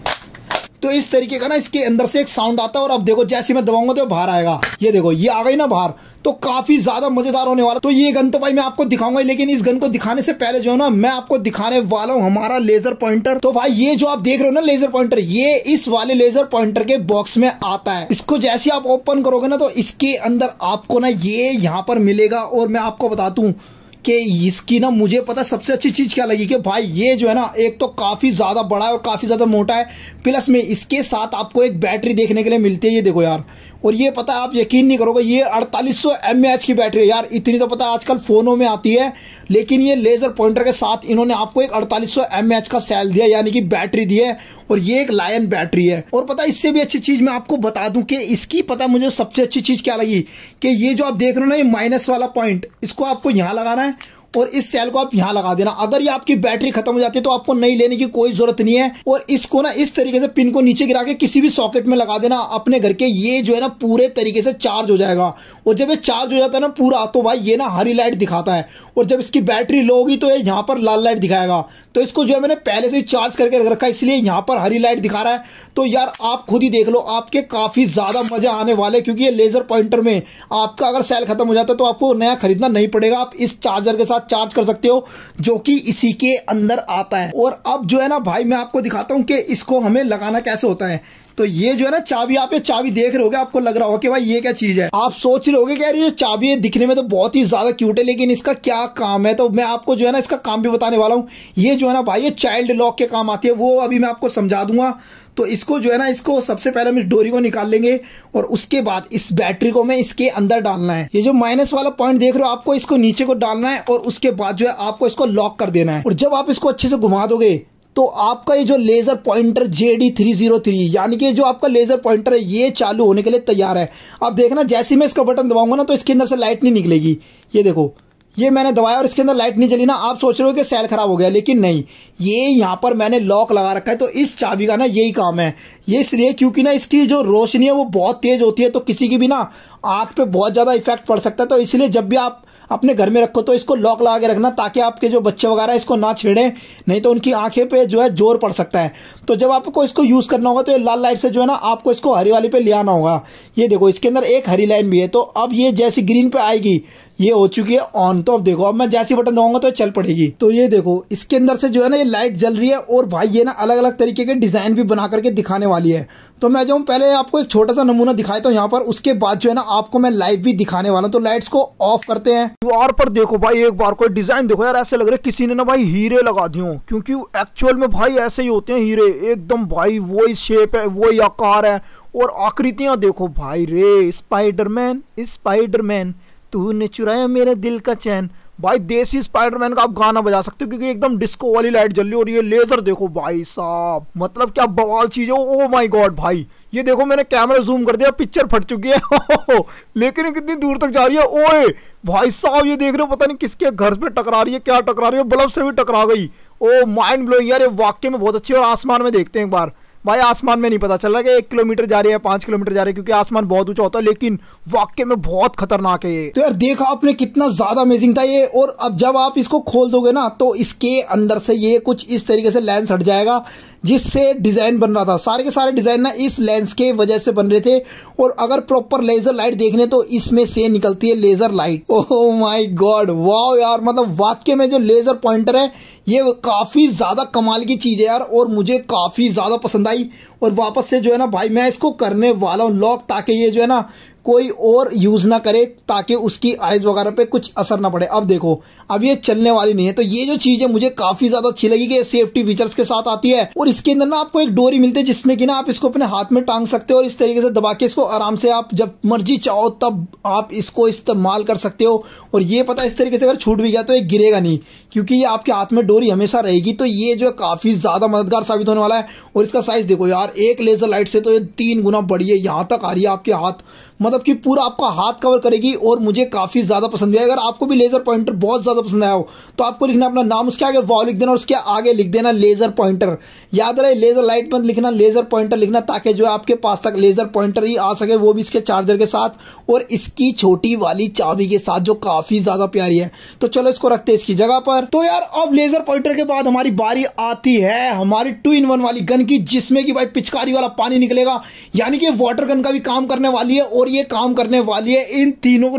तो इस तरीके का ना इसके अंदर से एक साउंड आता है और अब देखो जैसे मैं दबाऊंगा तो बाहर आएगा। ये देखो ये आ गई ना बाहर, तो काफी ज्यादा मजेदार होने वाला। तो ये गन तो भाई मैं आपको दिखाऊंगा, लेकिन इस गन को दिखाने से पहले जो है ना मैं आपको दिखाने वाला हूँ हमारा लेजर पॉइंटर। तो भाई ये जो आप देख रहे हो ना लेजर पॉइंटर, ये इस वाले लेजर पॉइंटर के बॉक्स में आता है। इसको जैसे आप ओपन करोगे ना तो इसके अंदर आपको ना ये यहाँ पर मिलेगा। और मैं आपको बताता हूँ कि इसकी ना मुझे पता सबसे अच्छी चीज क्या लगी कि भाई ये जो है ना एक तो काफी ज्यादा बड़ा है और काफी ज्यादा मोटा है, प्लस में इसके साथ आपको एक बैटरी देखने के लिए मिलती है। ये देखो यार, और ये पता आप यकीन नहीं करोगे ये 4800 mAh की बैटरी है यार। इतनी तो पता आजकल फोनों में आती है, लेकिन ये लेजर पॉइंटर के साथ इन्होंने आपको एक 4800 mAh का सेल दिया, यानी कि बैटरी दी है। और ये एक लायन बैटरी है। और पता इससे भी अच्छी चीज मैं आपको बता दूं कि इसकी पता मुझे सबसे अच्छी चीज क्या लगी कि ये जो आप देख रहे हो ना ये माइनस वाला पॉइंट, इसको आपको यहाँ लगाना है और इस सेल को आप यहाँ लगा देना। अगर ये आपकी बैटरी खत्म हो जाती है तो आपको नई लेने की कोई जरूरत नहीं है। और इसको ना इस तरीके से पिन को नीचे गिरा के किसी भी सॉकेट में लगा देना अपने घर के, ये जो है ना पूरे तरीके से चार्ज हो जाएगा। और जब ये चार्ज हो जाता है ना पूरा, तो भाई ये ना हरी लाइट दिखाता है, और जब इसकी बैटरी लो होगी तो ये यहाँ पर लाल लाइट दिखाएगा। तो इसको जो है मैंने पहले से ही चार्ज करके रखा है, इसलिए यहाँ पर हरी लाइट दिखा रहा है। तो यार आप खुद ही देख लो, आपके काफी ज्यादा मजा आने वाले, क्योंकि ये लेजर पॉइंटर में आपका अगर सेल खत्म हो जाता है तो आपको नया खरीदना नहीं पड़ेगा, आप इस चार्जर के साथ चार्ज कर सकते हो जो कि इसी के अंदर आता है। और अब जो है ना भाई मैं आपको दिखाता हूं कि इसको हमें लगाना कैसे होता है। तो ये जो है ना चाबी, आप ये चाबी देख रहे होगे, आपको लग रहा होगा कि भाई ये क्या चीज है। आप सोच रहे होगे कि यार ये चाबी दिखने में तो बहुत ही ज्यादा क्यूट है, लेकिन इसका क्या काम है। तो मैं आपको जो है ना इसका काम भी बताने वाला हूँ। ये जो है ना भाई ये चाइल्ड लॉक के काम आती है, वो अभी मैं आपको समझा दूंगा। तो इसको जो है ना इसको सबसे पहले हम इस डोरी को निकाल लेंगे और उसके बाद इस बैटरी को मैं इसके अंदर डालना है। ये जो माइनस वाला पॉइंट देख रहे हो आपको इसको नीचे को डालना है और उसके बाद जो है आपको इसको लॉक कर देना है। और जब आप इसको अच्छे से घुमा दोगे तो आपका ये जो लेजर पॉइंटर JD303 यानी कि जो आपका लेजर पॉइंटर है ये चालू होने के लिए तैयार है। अब देखना जैसे मैं इसका बटन दबाऊंगा ना तो इसके अंदर से लाइट नहीं निकलेगी। ये देखो ये मैंने दबाया और इसके अंदर लाइट नहीं जली ना। आप सोच रहे हो कि सेल खराब हो गया, लेकिन नहीं, ये यहाँ पर मैंने लॉक लगा रखा है। तो इस चाबी का ना यही काम है। ये इसलिए क्योंकि ना इसकी जो रोशनी है वो बहुत तेज होती है, तो किसी की भी ना आंख पे बहुत ज्यादा इफेक्ट पड़ सकता है। तो इसलिए जब भी आप अपने घर में रखो तो इसको लॉक लगा के रखना, ताकि आपके जो बच्चे वगैरह इसको ना छेड़े, नहीं तो उनकी आंखें पे जो है जोर पड़ सकता है। तो जब आपको इसको यूज करना होगा तो ये लाल लाइट से जो है ना आपको इसको हरी वाली पे ले आना होगा। ये देखो इसके अंदर एक हरी लाइन भी है। तो अब ये जैसी ग्रीन पे आएगी, ये हो चुकी है ऑन। तो अब देखो अब मैं जैसे बटन दबाऊंगा तो चल पड़ेगी। तो ये देखो इसके अंदर से जो है ना ये लाइट जल रही है। और भाई ये ना अलग अलग तरीके के डिजाइन भी बना करके दिखाने वाली है। तो मैं जो पहले आपको एक छोटा सा नमूना दिखाता हूँ यहाँ पर, उसके बाद जो है ना आपको मैं लाइव भी दिखाने वाला हूँ। तो लाइट्स को ऑफ करते हैं। दीवार पर देखो भाई एक बार कोई डिजाइन देखो यार, ऐसे लग रहा है किसी ने ना भाई हीरे लगा दिए हों, क्योंकि एक्चुअल में भाई ऐसे ही होते हैं हीरे, एकदम भाई वही शेप है, वही आकार है। और आकृतियां देखो भाई रे, स्पाइडरमैन स्पाइडरमैन तूने चुराया मेरे दिल का चैन। भाई देसी स्पाइडरमैन का आप गाना बजा सकते हो, क्योंकि एकदम डिस्को वाली लाइट जल रही है। और ये लेजर देखो भाई साहब, मतलब क्या बवाल चीज है। ओ माय गॉड भाई ये देखो मैंने कैमरा जूम कर दिया, पिक्चर फट चुकी है लेकिन कितनी दूर तक जा रही है। ओए भाई साहब ये देख रहे हो, पता नहीं किसके घर पे टकरा रही है, क्या टकरा रही है, बल्ब से भी टकरा गई। ओ माइंड ब्लोइंग यार, ये वाकई में बहुत अच्छी। और आसमान में देखते हैं एक बार भाई, आसमान में नहीं पता चल रहा कि 1 किलोमीटर जा रही है 5 किलोमीटर जा रही है, क्योंकि आसमान बहुत ऊंचा होता है, लेकिन वाकई में बहुत खतरनाक है ये। तो यार देखा आपने कितना ज्यादा अमेजिंग था ये। और अब जब आप इसको खोल दोगे ना तो इसके अंदर से ये कुछ इस तरीके से लेंस हट जाएगा, जिससे डिजाइन बन रहा था। सारे के सारे डिजाइन ना इस लेंस के वजह से बन रहे थे। और अगर प्रॉपर लेजर लाइट देखने तो इसमें से निकलती है laser light. Oh my god, wow यार, मतलब वाकई में जो लेजर पॉइंटर है ये काफी ज्यादा कमाल की चीज है यार, और मुझे काफी ज्यादा पसंद आई। और वापस से जो है ना भाई मैं इसको करने वाला हूँ लॉक, ताकि ये जो है ना कोई और यूज ना करे, ताकि उसकी आइज वगैरह पे कुछ असर ना पड़े। अब देखो अब ये चलने वाली नहीं है। तो ये जो चीज है मुझे काफी ज्यादा अच्छी लगी कि सेफ्टी फीचर्स के साथ आती है। और इसके अंदर ना आपको एक डोरी मिलती है, जिसमें कि ना आप इसको अपने हाथ में टांग सकते हो और इस तरीके से दबा के इसको आराम से आप जब मर्जी चाहो तब आप इसको इस्तेमाल कर सकते हो। और ये पता इस तरीके से अगर छूट भी गया तो ये गिरेगा नहीं, क्योंकि ये आपके हाथ में डोरी हमेशा रहेगी। तो ये जो काफी ज्यादा मददगार साबित होने वाला है। और इसका साइज देखो यार, यार, एक लेजर लाइट से तो ये 3 गुना बड़ी है, यहाँ तक आ रही है आपके हाथ, मतलब कि पूरा आपका हाथ कवर करेगी और मुझे काफी ज्यादा पसंद भी है। अगर आपको भी लेजर पॉइंटर बहुत ज्यादा पसंद आया हो तो आपको लिखना अपना नाम, उसके आगे वाव लिख देना और उसके आगे लिख देना लेजर पॉइंटर। याद रहे लेजर लाइट मत लिखना, लेजर पॉइंटर लिखना, ताकि जो आपके पास तक लेजर पॉइंटर ही आ सके, वो भी इसके चार्जर के साथ और इसकी छोटी वाली चाबी के साथ जो काफी ज्यादा प्यारी है। तो चलो इसको रखते हैं इसकी जगह पर। तो यार अब लेजर पॉइंटर के बाद हमारी बारी आती है हमारी 2-in-1 वाली गन की, जिसमें कि भाई पिचकारी वाला पानी निकलेगा, यानी कि वाटर गन का भी काम करने वाली है और ये काम करने वाली है इन तीनों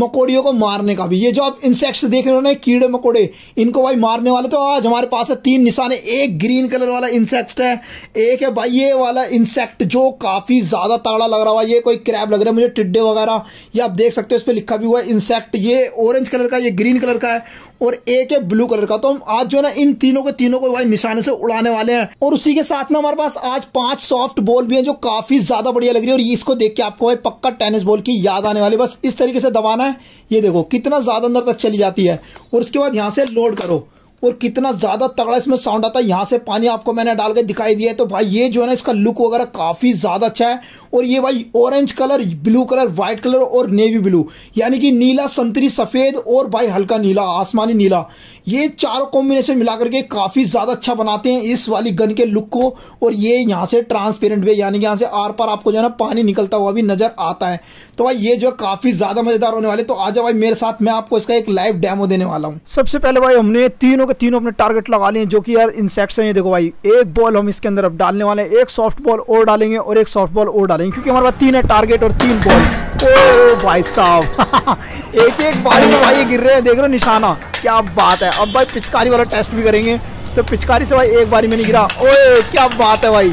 मकोड़ियों को मारने का भी। ये जो आप इंसेक्ट्स देख रहे हो ना, कीड़े मकोड़े, इनको भाई मारने वाले। तो आज हमारे पास है 3 निशाने, एक ग्रीन कलर वाला इंसेक्ट है, एक है भाई ये वाला इंसेक्ट जो काफी ज्यादा तगड़ा लग रहा है, ये कोई क्रैब लग रहा है मुझे, टिड्डे वगैरह, ये आप देख सकते हो, इस पर लिखा भी हुआ है इंसेक्ट। ये ऑरेंज कलर का, ये ग्रीन कलर का है और एक है ब्लू कलर का। तो हम आज जो है ना इन तीनों को भाई निशाने से उड़ाने वाले हैं। और उसी के साथ में हमारे पास आज 5 सॉफ्ट बॉल भी हैं जो काफी ज्यादा बढ़िया लग रही है और इसको देख के आपको भाई पक्का टेनिस बॉल की याद आने वाली। बस इस तरीके से दबाना है, ये देखो कितना ज्यादा अंदर तक चली जाती है और उसके बाद यहाँ से लोड करो और कितना ज्यादा तगड़ा इसमें साउंड आता है। यहाँ से पानी आपको मैंने डाल के दिखाई दिया है। तो भाई ये जो है ना इसका लुक वगैरह काफी ज्यादा अच्छा है और ये भाई orange colour, blue colour, white colour और नेवी ब्लू, यानी कि नीला, संतरी, सफेद और भाई हल्का नीला, आसमानी नीला, ये चारों कॉम्बिनेशन मिलाकर के काफी ज्यादा अच्छा बनाते हैं इस वाली गन के लुक को। और ये यहाँ से ट्रांसपेरेंट भी, यानी कि यहाँ से आर पार आपको जो है ना पानी निकलता हुआ भी नजर आता है। तो भाई ये जो काफी ज्यादा मजेदार होने वाले। तो आजा भाई मेरे साथ, मैं आपको इसका एक लाइव डेमो देने वाला हूँ। सबसे पहले भाई हमने तीनों अपने टारगेट लगा लिए जो कि यार इंसेक्ट्स हैं। ये देखो भाई एक बॉल हम इसके अंदर अब डालने वाले हैं, एक सॉफ्ट बॉल और डालेंगे और एक सॉफ्ट बॉल और डालेंगे, क्योंकि हमारे पास 3 है टारगेट और 3 बॉल। ओ भाई साहब एक बारी में भाई गिर रहे हैं, देख रहे हो निशाना, क्या बात है। अब भाई पिचकारी वाला टेस्ट भी करेंगे। तो पिचकारी से भाई एक बारी में नहीं गिरा, ओ क्या बात है भाई,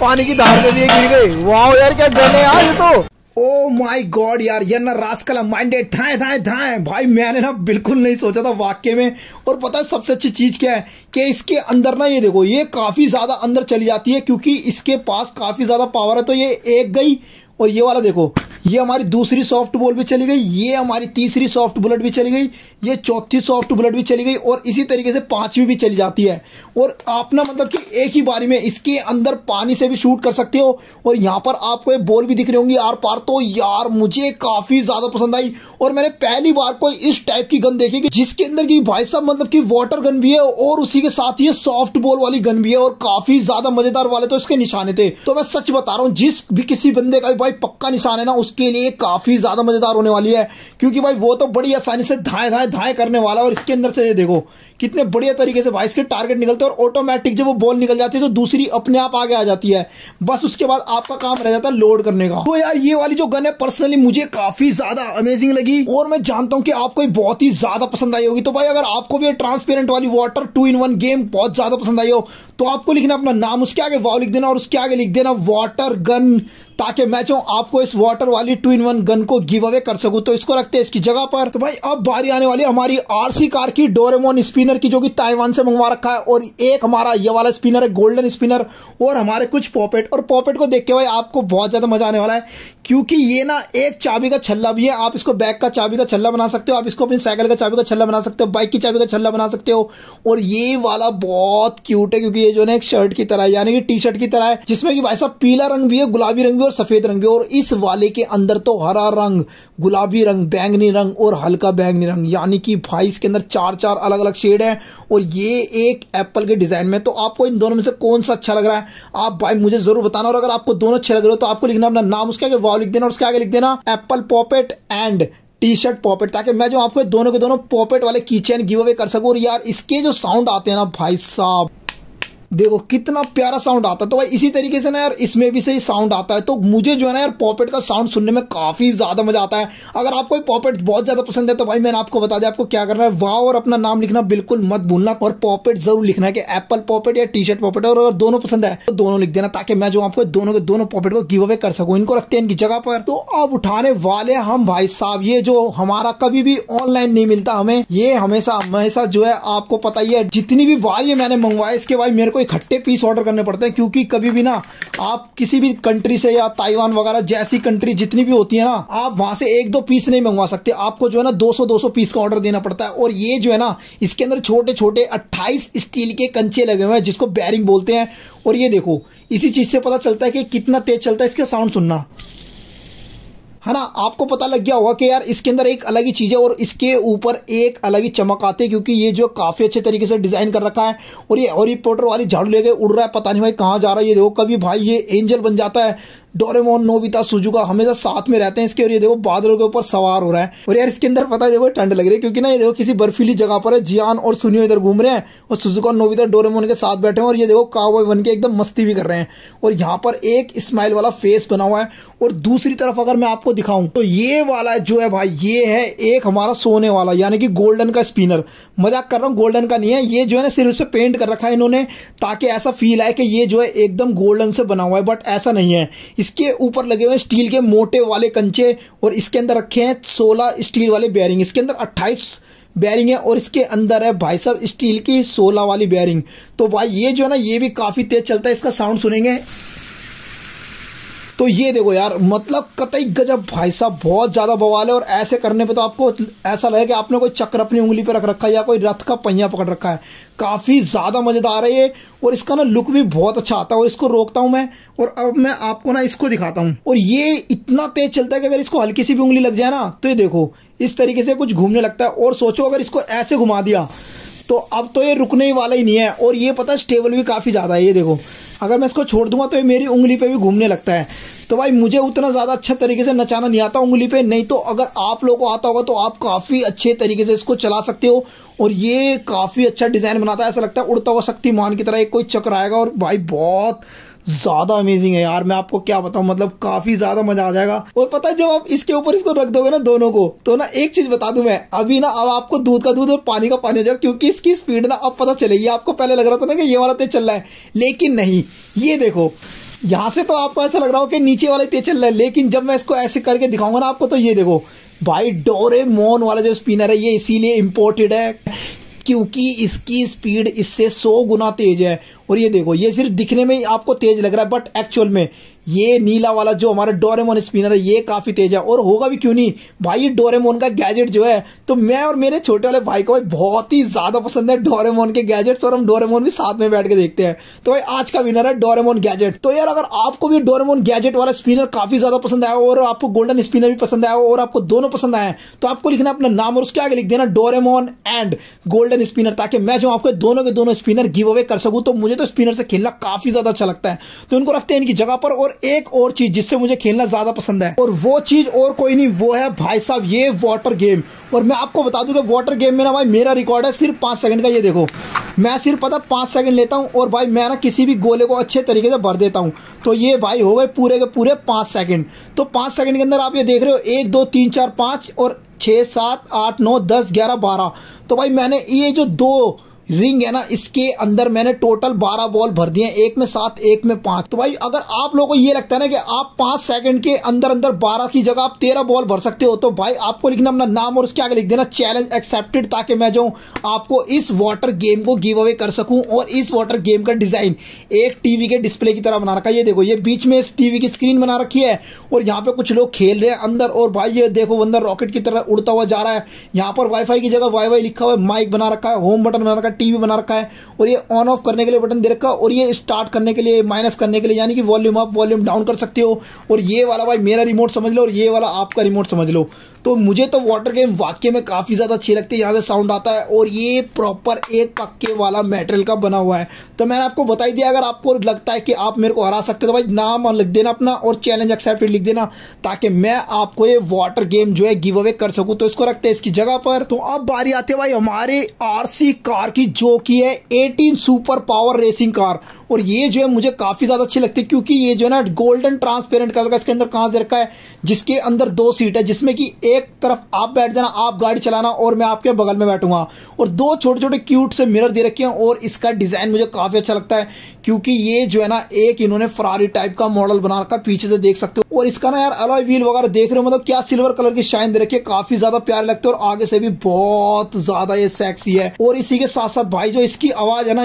पानी की धार से भी गिर गए। वाह यार क्या गन है यार ये तो, ओ माय गॉड यार, ये ना रास्कल माइंडेड धाएं धाएं धाएं। भाई मैंने ना बिल्कुल नहीं सोचा था वाकई में। और पता है सबसे अच्छी चीज क्या है कि इसके अंदर ना ये देखो ये काफी ज्यादा अंदर चली जाती है क्योंकि इसके पास काफी ज्यादा पावर है। तो ये एक गई और ये वाला देखो, ये हमारी दूसरी सॉफ्ट बॉल भी चली गई, ये हमारी तीसरी सॉफ्ट बुलेट भी चली गई, ये चौथी सॉफ्ट बुलेट भी चली गई और इसी तरीके से 5वीं भी चली जाती है। और आप ना मतलब कि एक ही बारी में इसके अंदर पानी से भी शूट कर सकते हो। और यहाँ पर आपको ये बॉल भी दिख रही होंगी आर पार। तो यार मुझे काफी ज्यादा पसंद आई और मैंने पहली बार कोई इस टाइप की गन देखी जिसके अंदर की भाई साहब मतलब की वाटर गन भी है और उसी के साथ ये सॉफ्ट बॉल वाली गन भी है और काफी ज्यादा मजेदार वाले तो इसके निशाने थे। तो मैं सच बता रहा हूँ, जिस भी किसी बंदे का भाई पक्का निशान है ना उसके लिए काफी ज्यादा मजेदार होने वाली है, क्योंकि भाई वो तो बड़ी आसानी से धाए धाए धाए करने वाला है। और इसके अंदर से ये देखो कितने बढ़िया तरीके से भाई इसके टारगेट निकलते हैं और ऑटोमेटिक जब वो बॉल निकल जाती है तो दूसरी अपने आप आगे आ जाती है। बस उसके बाद आपका काम रह जाता है लोड करने का। तो यार ये वाली जो गन है पर्सनली मुझे काफी ज्यादा अमेजिंग लगी और मैं जानता हूं कि आपको बहुत ही ज्यादा पसंद आई होगी। तो भाई अगर आपको भी ट्रांसपेरेंट वाली वाटर 2-in-1 गेम बहुत ज्यादा पसंद आई हो तो आपको लिखना अपना नाम, उसके आगे वाव लिख देना और उसके आगे लिख देना वाटर गन, ताकि मैं चाहूं आपको इस वाटर वाली 2-in-1 गन को गिव अवे कर सकूं। तो इसको रखते हैं इसकी जगह पर। तो भाई अब बारी आने वाली हमारी आरसी कार की डोरेमोन स्पिनर की, जो कि ताइवान से मंगवा रखा है। और एक हमारा ये वाला स्पिनर है गोल्डन स्पिनर और हमारे कुछ पॉपेट। और पॉपेट को देख के भाई आपको बहुत ज्यादा मजा आने वाला है, क्योंकि ये ना एक चाबी का छल्ला भी है। आप इसको बैग का चाबी का छल्ला बना सकते हो, आप इसको अपनी साइकिल का चाबी का छल्ला बना सकते हो, बाइक की चाबी का छल्ला बना सकते हो। और ये वाला बहुत क्यूट है क्योंकि ये जो है एक शर्ट की तरह, यानी कि टी शर्ट की तरह है, जिसमें कि भाई साहब पीला रंग भी है, गुलाबी रंग भी और सफेद रंग भी। और इस वाले के अंदर तो हरा रंग, गुलाबी रंग, बैंगनी रंग और हल्का बैंगनी रंग, यानी कि भाई इसके अंदर 4-4 अलग अलग शेड हैं और ये एक एप्पल के डिजाइन में। तो आपको इन दोनों में से कौन सा अच्छा लग रहा है आप भाई मुझे जरूर बताना। और अगर आपको दोनों अच्छे लग रहे हो तो आपको लिखना अपना नाम, उसके आगे वाव लिख देना और उसके आगे लिख देना एप्पल पॉपेट एंड टी शर्ट पॉपेट, ताकि मैं जो आपको दोनों के दोनों पॉपेट वाले कीचेन गिव अवे कर सकूं। और यार इसके जो साउंड आते हैं ना भाई साहब, देखो कितना प्यारा साउंड आता है। तो भाई इसी तरीके से ना यार इसमें भी सही साउंड आता है। तो मुझे जो है ना यार पॉपेट का साउंड सुनने में काफी ज्यादा मजा आता है। अगर आपको पॉपेट बहुत ज्यादा पसंद है तो भाई मैंने आपको बता दिया आपको क्या करना है, वाव और अपना नाम लिखना बिल्कुल मत भूलना और पॉपेट जरूर लिखना है कि एप्पल पॉपेट या टी शर्ट पॉपेट। और अगर दोनों पसंद है तो दोनों लिख देना, ताकि मैं जो आपको दोनों के दोनों पॉपेट को गिव अवे कर सकूं। इनको रखते हैं इनकी जगह पर। तो अब उठाने वाले हम भाई साहब ये जो हमारा कभी भी ऑनलाइन नहीं मिलता हमें, ये हमेशा हमेशा जो है आपको पता ही है, जितनी भी बार ये मैंने मंगवाए इसके भाई मेरे को इकट्ठे पीस ऑर्डर करने पड़ते हैं, क्योंकि कभी भी ना आप किसी भी कंट्री से या ताइवान वगैरह जैसी कंट्री जितनी भी होती है ना, आप वहां से 1-2 पीस नहीं मंगवा सकते, आपको जो है ना 200-200 पीस का ऑर्डर देना पड़ता है। और ये जो है ना इसके अंदर छोटे छोटे 28 स्टील के कंचे लगे हुए हैं जिसको बैरिंग बोलते हैं। और ये देखो इसी चीज से पता चलता है कि कितना तेज चलता है इसका साउंड सुनना, है ना। आपको पता लग गया होगा कि यार इसके अंदर एक अलग ही चीज है और इसके ऊपर एक अलग ही चमक आती है, क्योंकि ये जो काफी अच्छे तरीके से डिजाइन कर रखा है। और ये हैरी पॉटर वाली झाड़ू लेके उड़ रहा है, पता नहीं भाई कहाँ जा रहा है। ये देखो कभी भाई ये एंजल बन जाता है। डोरेमोन, नोबिता, सुजुका हमेशा साथ में रहते हैं इसके। और ये देखो बादलों के ऊपर सवार हो रहा है। और यार इसके अंदर पता है देखो ठंड लग रही है, क्योंकि ना ये देखो किसी बर्फीली जगह पर है। जियान और सुनियो इधर घूम रहे हैं और सुजुका और नोबिता डोरेमोन के साथ बैठे हैं। और ये देखो काउबॉय बन के एकदम मस्ती भी कर रहे हैं। और यहाँ पर एक स्माइल वाला फेस बना हुआ है। और दूसरी तरफ अगर मैं आपको दिखाऊं तो ये वाला जो है भाई, ये है एक हमारा सोने वाला यानी कि गोल्डन का स्पिनर। मजाक कर रहा हूँ, गोल्डन का नहीं है ये, जो है ना सिर्फ इस पर पेंट कर रखा है इन्होंने ताकि ऐसा फील आए कि ये जो है एकदम गोल्डन से बना हुआ है, बट ऐसा नहीं है। इसके ऊपर लगे हुए स्टील के मोटे वाले कंचे और इसके अंदर रखे हैं 16 स्टील वाले बेयरिंग। इसके अंदर 28 बेयरिंग है और इसके अंदर है भाई साहब स्टील की 16 वाली बेयरिंग। तो भाई ये जो है ना ये भी काफी तेज चलता है, इसका साउंड सुनेंगे तो ये देखो यार, मतलब कतई गजब भाई साहब, बहुत ज्यादा बवाल है। और ऐसे करने पे तो आपको ऐसा लगे कि आपने कोई चक्र अपनी उंगली पे रख रखा है या कोई रथ का पहिया पकड़ रखा है। काफी ज्यादा मजेदार है ये और इसका ना लुक भी बहुत अच्छा आता है। और इसको रोकता हूं मैं और अब मैं आपको ना इसको दिखाता हूं। और ये इतना तेज चलता है कि अगर इसको हल्की सी भी उंगली लग जाए ना तो ये देखो इस तरीके से कुछ घूमने लगता है। और सोचो अगर इसको ऐसे घुमा दिया तो अब तो ये रुकने ही वाला ही नहीं है। और ये पता है स्टेबल भी काफ़ी ज़्यादा है। ये देखो अगर मैं इसको छोड़ दूंगा तो ये मेरी उंगली पे भी घूमने लगता है। तो भाई मुझे उतना ज़्यादा अच्छा तरीके से नचाना नहीं आता उंगली पे, नहीं तो अगर आप लोगों को आता होगा तो आप काफ़ी अच्छे तरीके से इसको चला सकते हो। और ये काफ़ी अच्छा डिज़ाइन बनाता है, ऐसा लगता है उड़ता हुआ शक्तिमान की तरह एक कोई चक्र आएगा। और भाई बहुत ज़्यादा अमेजिंग है यार, मैं आपको क्या बताऊं, मतलब काफ़ी ज़्यादा मजा आ जाएगा। और पता है जब आप इसके ऊपर इसको रख दोगे ना दोनों को तो ना एक चीज़ बता दूं मैं अभी ना, अब आपको दूध का दूध और पानी का पानी हो जाएगा, क्योंकि इसकी स्पीड ना अब पता चलेगी। आपको पहले लग रहा था ना कि ये वाला तेज चल रहा है, लेकिन नहीं, ये देखो यहाँ से तो आपको ऐसा लग रहा हो कि नीचे वाला तेज चल रहा है, लेकिन जब मैं इसको ऐसे करके दिखाऊंगा ना आपको तो ये देखो भाई डोरेमोन वाला जो स्पिनर है ये इसीलिए इम्पोर्टेड है क्योंकि इसकी स्पीड इससे 100 गुना तेज है। और ये देखो ये सिर्फ दिखने में ही आपको तेज लग रहा है, बट एक्चुअल में ये नीला वाला जो हमारा डोरेमोन स्पिनर है ये काफी तेज है। और होगा भी क्यों नहीं भाई, ये डोरेमोन का गैजेट जो है तो मैं और मेरे छोटे वाले भाई को भाई बहुत ही ज्यादा पसंद है डोरेमोन के गैजेट्स। और हम डोरेमोन भी साथ में बैठ के देखते हैं। तो भाई आज का विनर है डोरेमोन गैजेट। तो यार अगर आपको भी डोरेमोन गैजेट वाला स्पिनर काफी ज्यादा पसंद आया और आपको गोल्डन स्पिनर भी पसंद आया और आपको दोनों पसंद आए तो आपको लिखना अपना नाम और उसके आगे लिख देना डोरेमोन एंड गोल्डन स्पिनर, ताकि मैं जो आपको दोनों के दोनों स्पिनर गिव अवे कर सकूं। तो मुझे तो स्पिनर से खेलना काफी ज्यादा अच्छा लगता है तो इनको रखते हैं इनकी जगह पर। और एक और चीज जिससे मुझे खेलना ज्यादा पसंद है और वो चीज और कोई नहीं, वो है भाई साहब ये वाटर गेम। और मैं आपको बता दूं कि वाटर गेम में ना भाई मेरा रिकॉर्ड है सिर्फ 5 सेकंड का। ये देखो मैं सिर्फ पता 5 सेकंड लेता हूं और भाई मैं ना किसी भी गोले को अच्छे तरीके से भर देता हूं। तो ये भाई हो गए पूरे के पूरे 5 सेकंड। तो 5 सेकंड के अंदर आप ये देख रहे हो 1 2 3 4 5 और 6 7 8 9 10 11 12। तो भाई मैंने ये जो दो रिंग है ना इसके अंदर मैंने टोटल 12 बॉल भर दिए, एक में 7 एक में 5। तो भाई अगर आप लोगों को ये लगता है ना कि आप 5 सेकंड के अंदर अंदर 12 की जगह आप 13 बॉल भर सकते हो तो भाई आपको लिखना अपना नाम और उसके आगे लिख देना चैलेंज एक्सेप्टेड, ताकि मैं जो आपको इस वाटर गेम को गिव अवे कर सकूं। और इस वाटर गेम का डिजाइन एक टीवी के डिस्प्ले की तरह बना रखा है। ये देखो ये बीच में टीवी की स्क्रीन बना रखी है और यहाँ पे कुछ लोग खेल रहे हैं अंदर। और भाई ये देखो अंदर रॉकेट की तरह उड़ता हुआ जा रहा है। यहाँ पर वाईफाई की जगह वाई वाई लिखा हुआ है, माइक बना रखा है, होम बटन बना रखा है, टीवी बना रखा है और ये ऑन ऑफ करने के लिए बटन दे रखा है। और ये स्टार्ट करने के लिए, माइनस करने के लिए यानी कि वॉल्यूम अप वॉल्यूम डाउन कर सकते हो। और ये वाला भाई मेरा रिमोट समझ लो और ये वाला आपका रिमोट समझ लो। तो मुझे तो वाटर गेम वाकई में काफी ज्यादा अच्छी लगती है, यहाँ से साउंड आता है और ये प्रॉपर एक पक्के वाला मेटल का बना हुआ है। तो मैंने आपको बता ही दिया, अगर आपको लगता है कि आप मेरे को हरा सकते हो तो भाई नाम लिख देना अपना और चैलेंज एक्सेप्टेड लिख देना, ताकि मैं आपको ये वाटर गेम जो है गिव अवे कर सकूं। तो इसको रखते हैं इसकी जगह पर। तो अब बारी आती है भाई हमारे आरसी कार की, जो कि है 18 सुपर पावर रेसिंग कार। और ये जो है मुझे काफी ज्यादा अच्छी लगती है क्योंकि ये जो है ना गोल्डन ट्रांसपेरेंट कलर का इसके अंदर कांच दे रखा है, जिसके अंदर 2 सीट है, जिसमें कि एक तरफ आप बैठ जाना, आप गाड़ी चलाना और मैं आपके बगल में बैठूंगा। और 2 छोटे छोटे क्यूट से मिरर दे रखे हैं और इसका डिजाइन मुझे काफी अच्छा लगता है क्योंकि ये जो है ना एक इन्होंने फरारी टाइप का मॉडल बना रखा, पीछे से देख सकते हो। और इसका ना यार अलॉय व्हील वगैरह देख रहे हो, मतलब क्या सिल्वर कलर की शाइन दे रखी है, काफी ज्यादा प्यारे लगते हैं और आगे से भी बहुत ज्यादा ये सेक्सी है। और इसी के साथ साथ भाई जो इसकी आवाज है ना,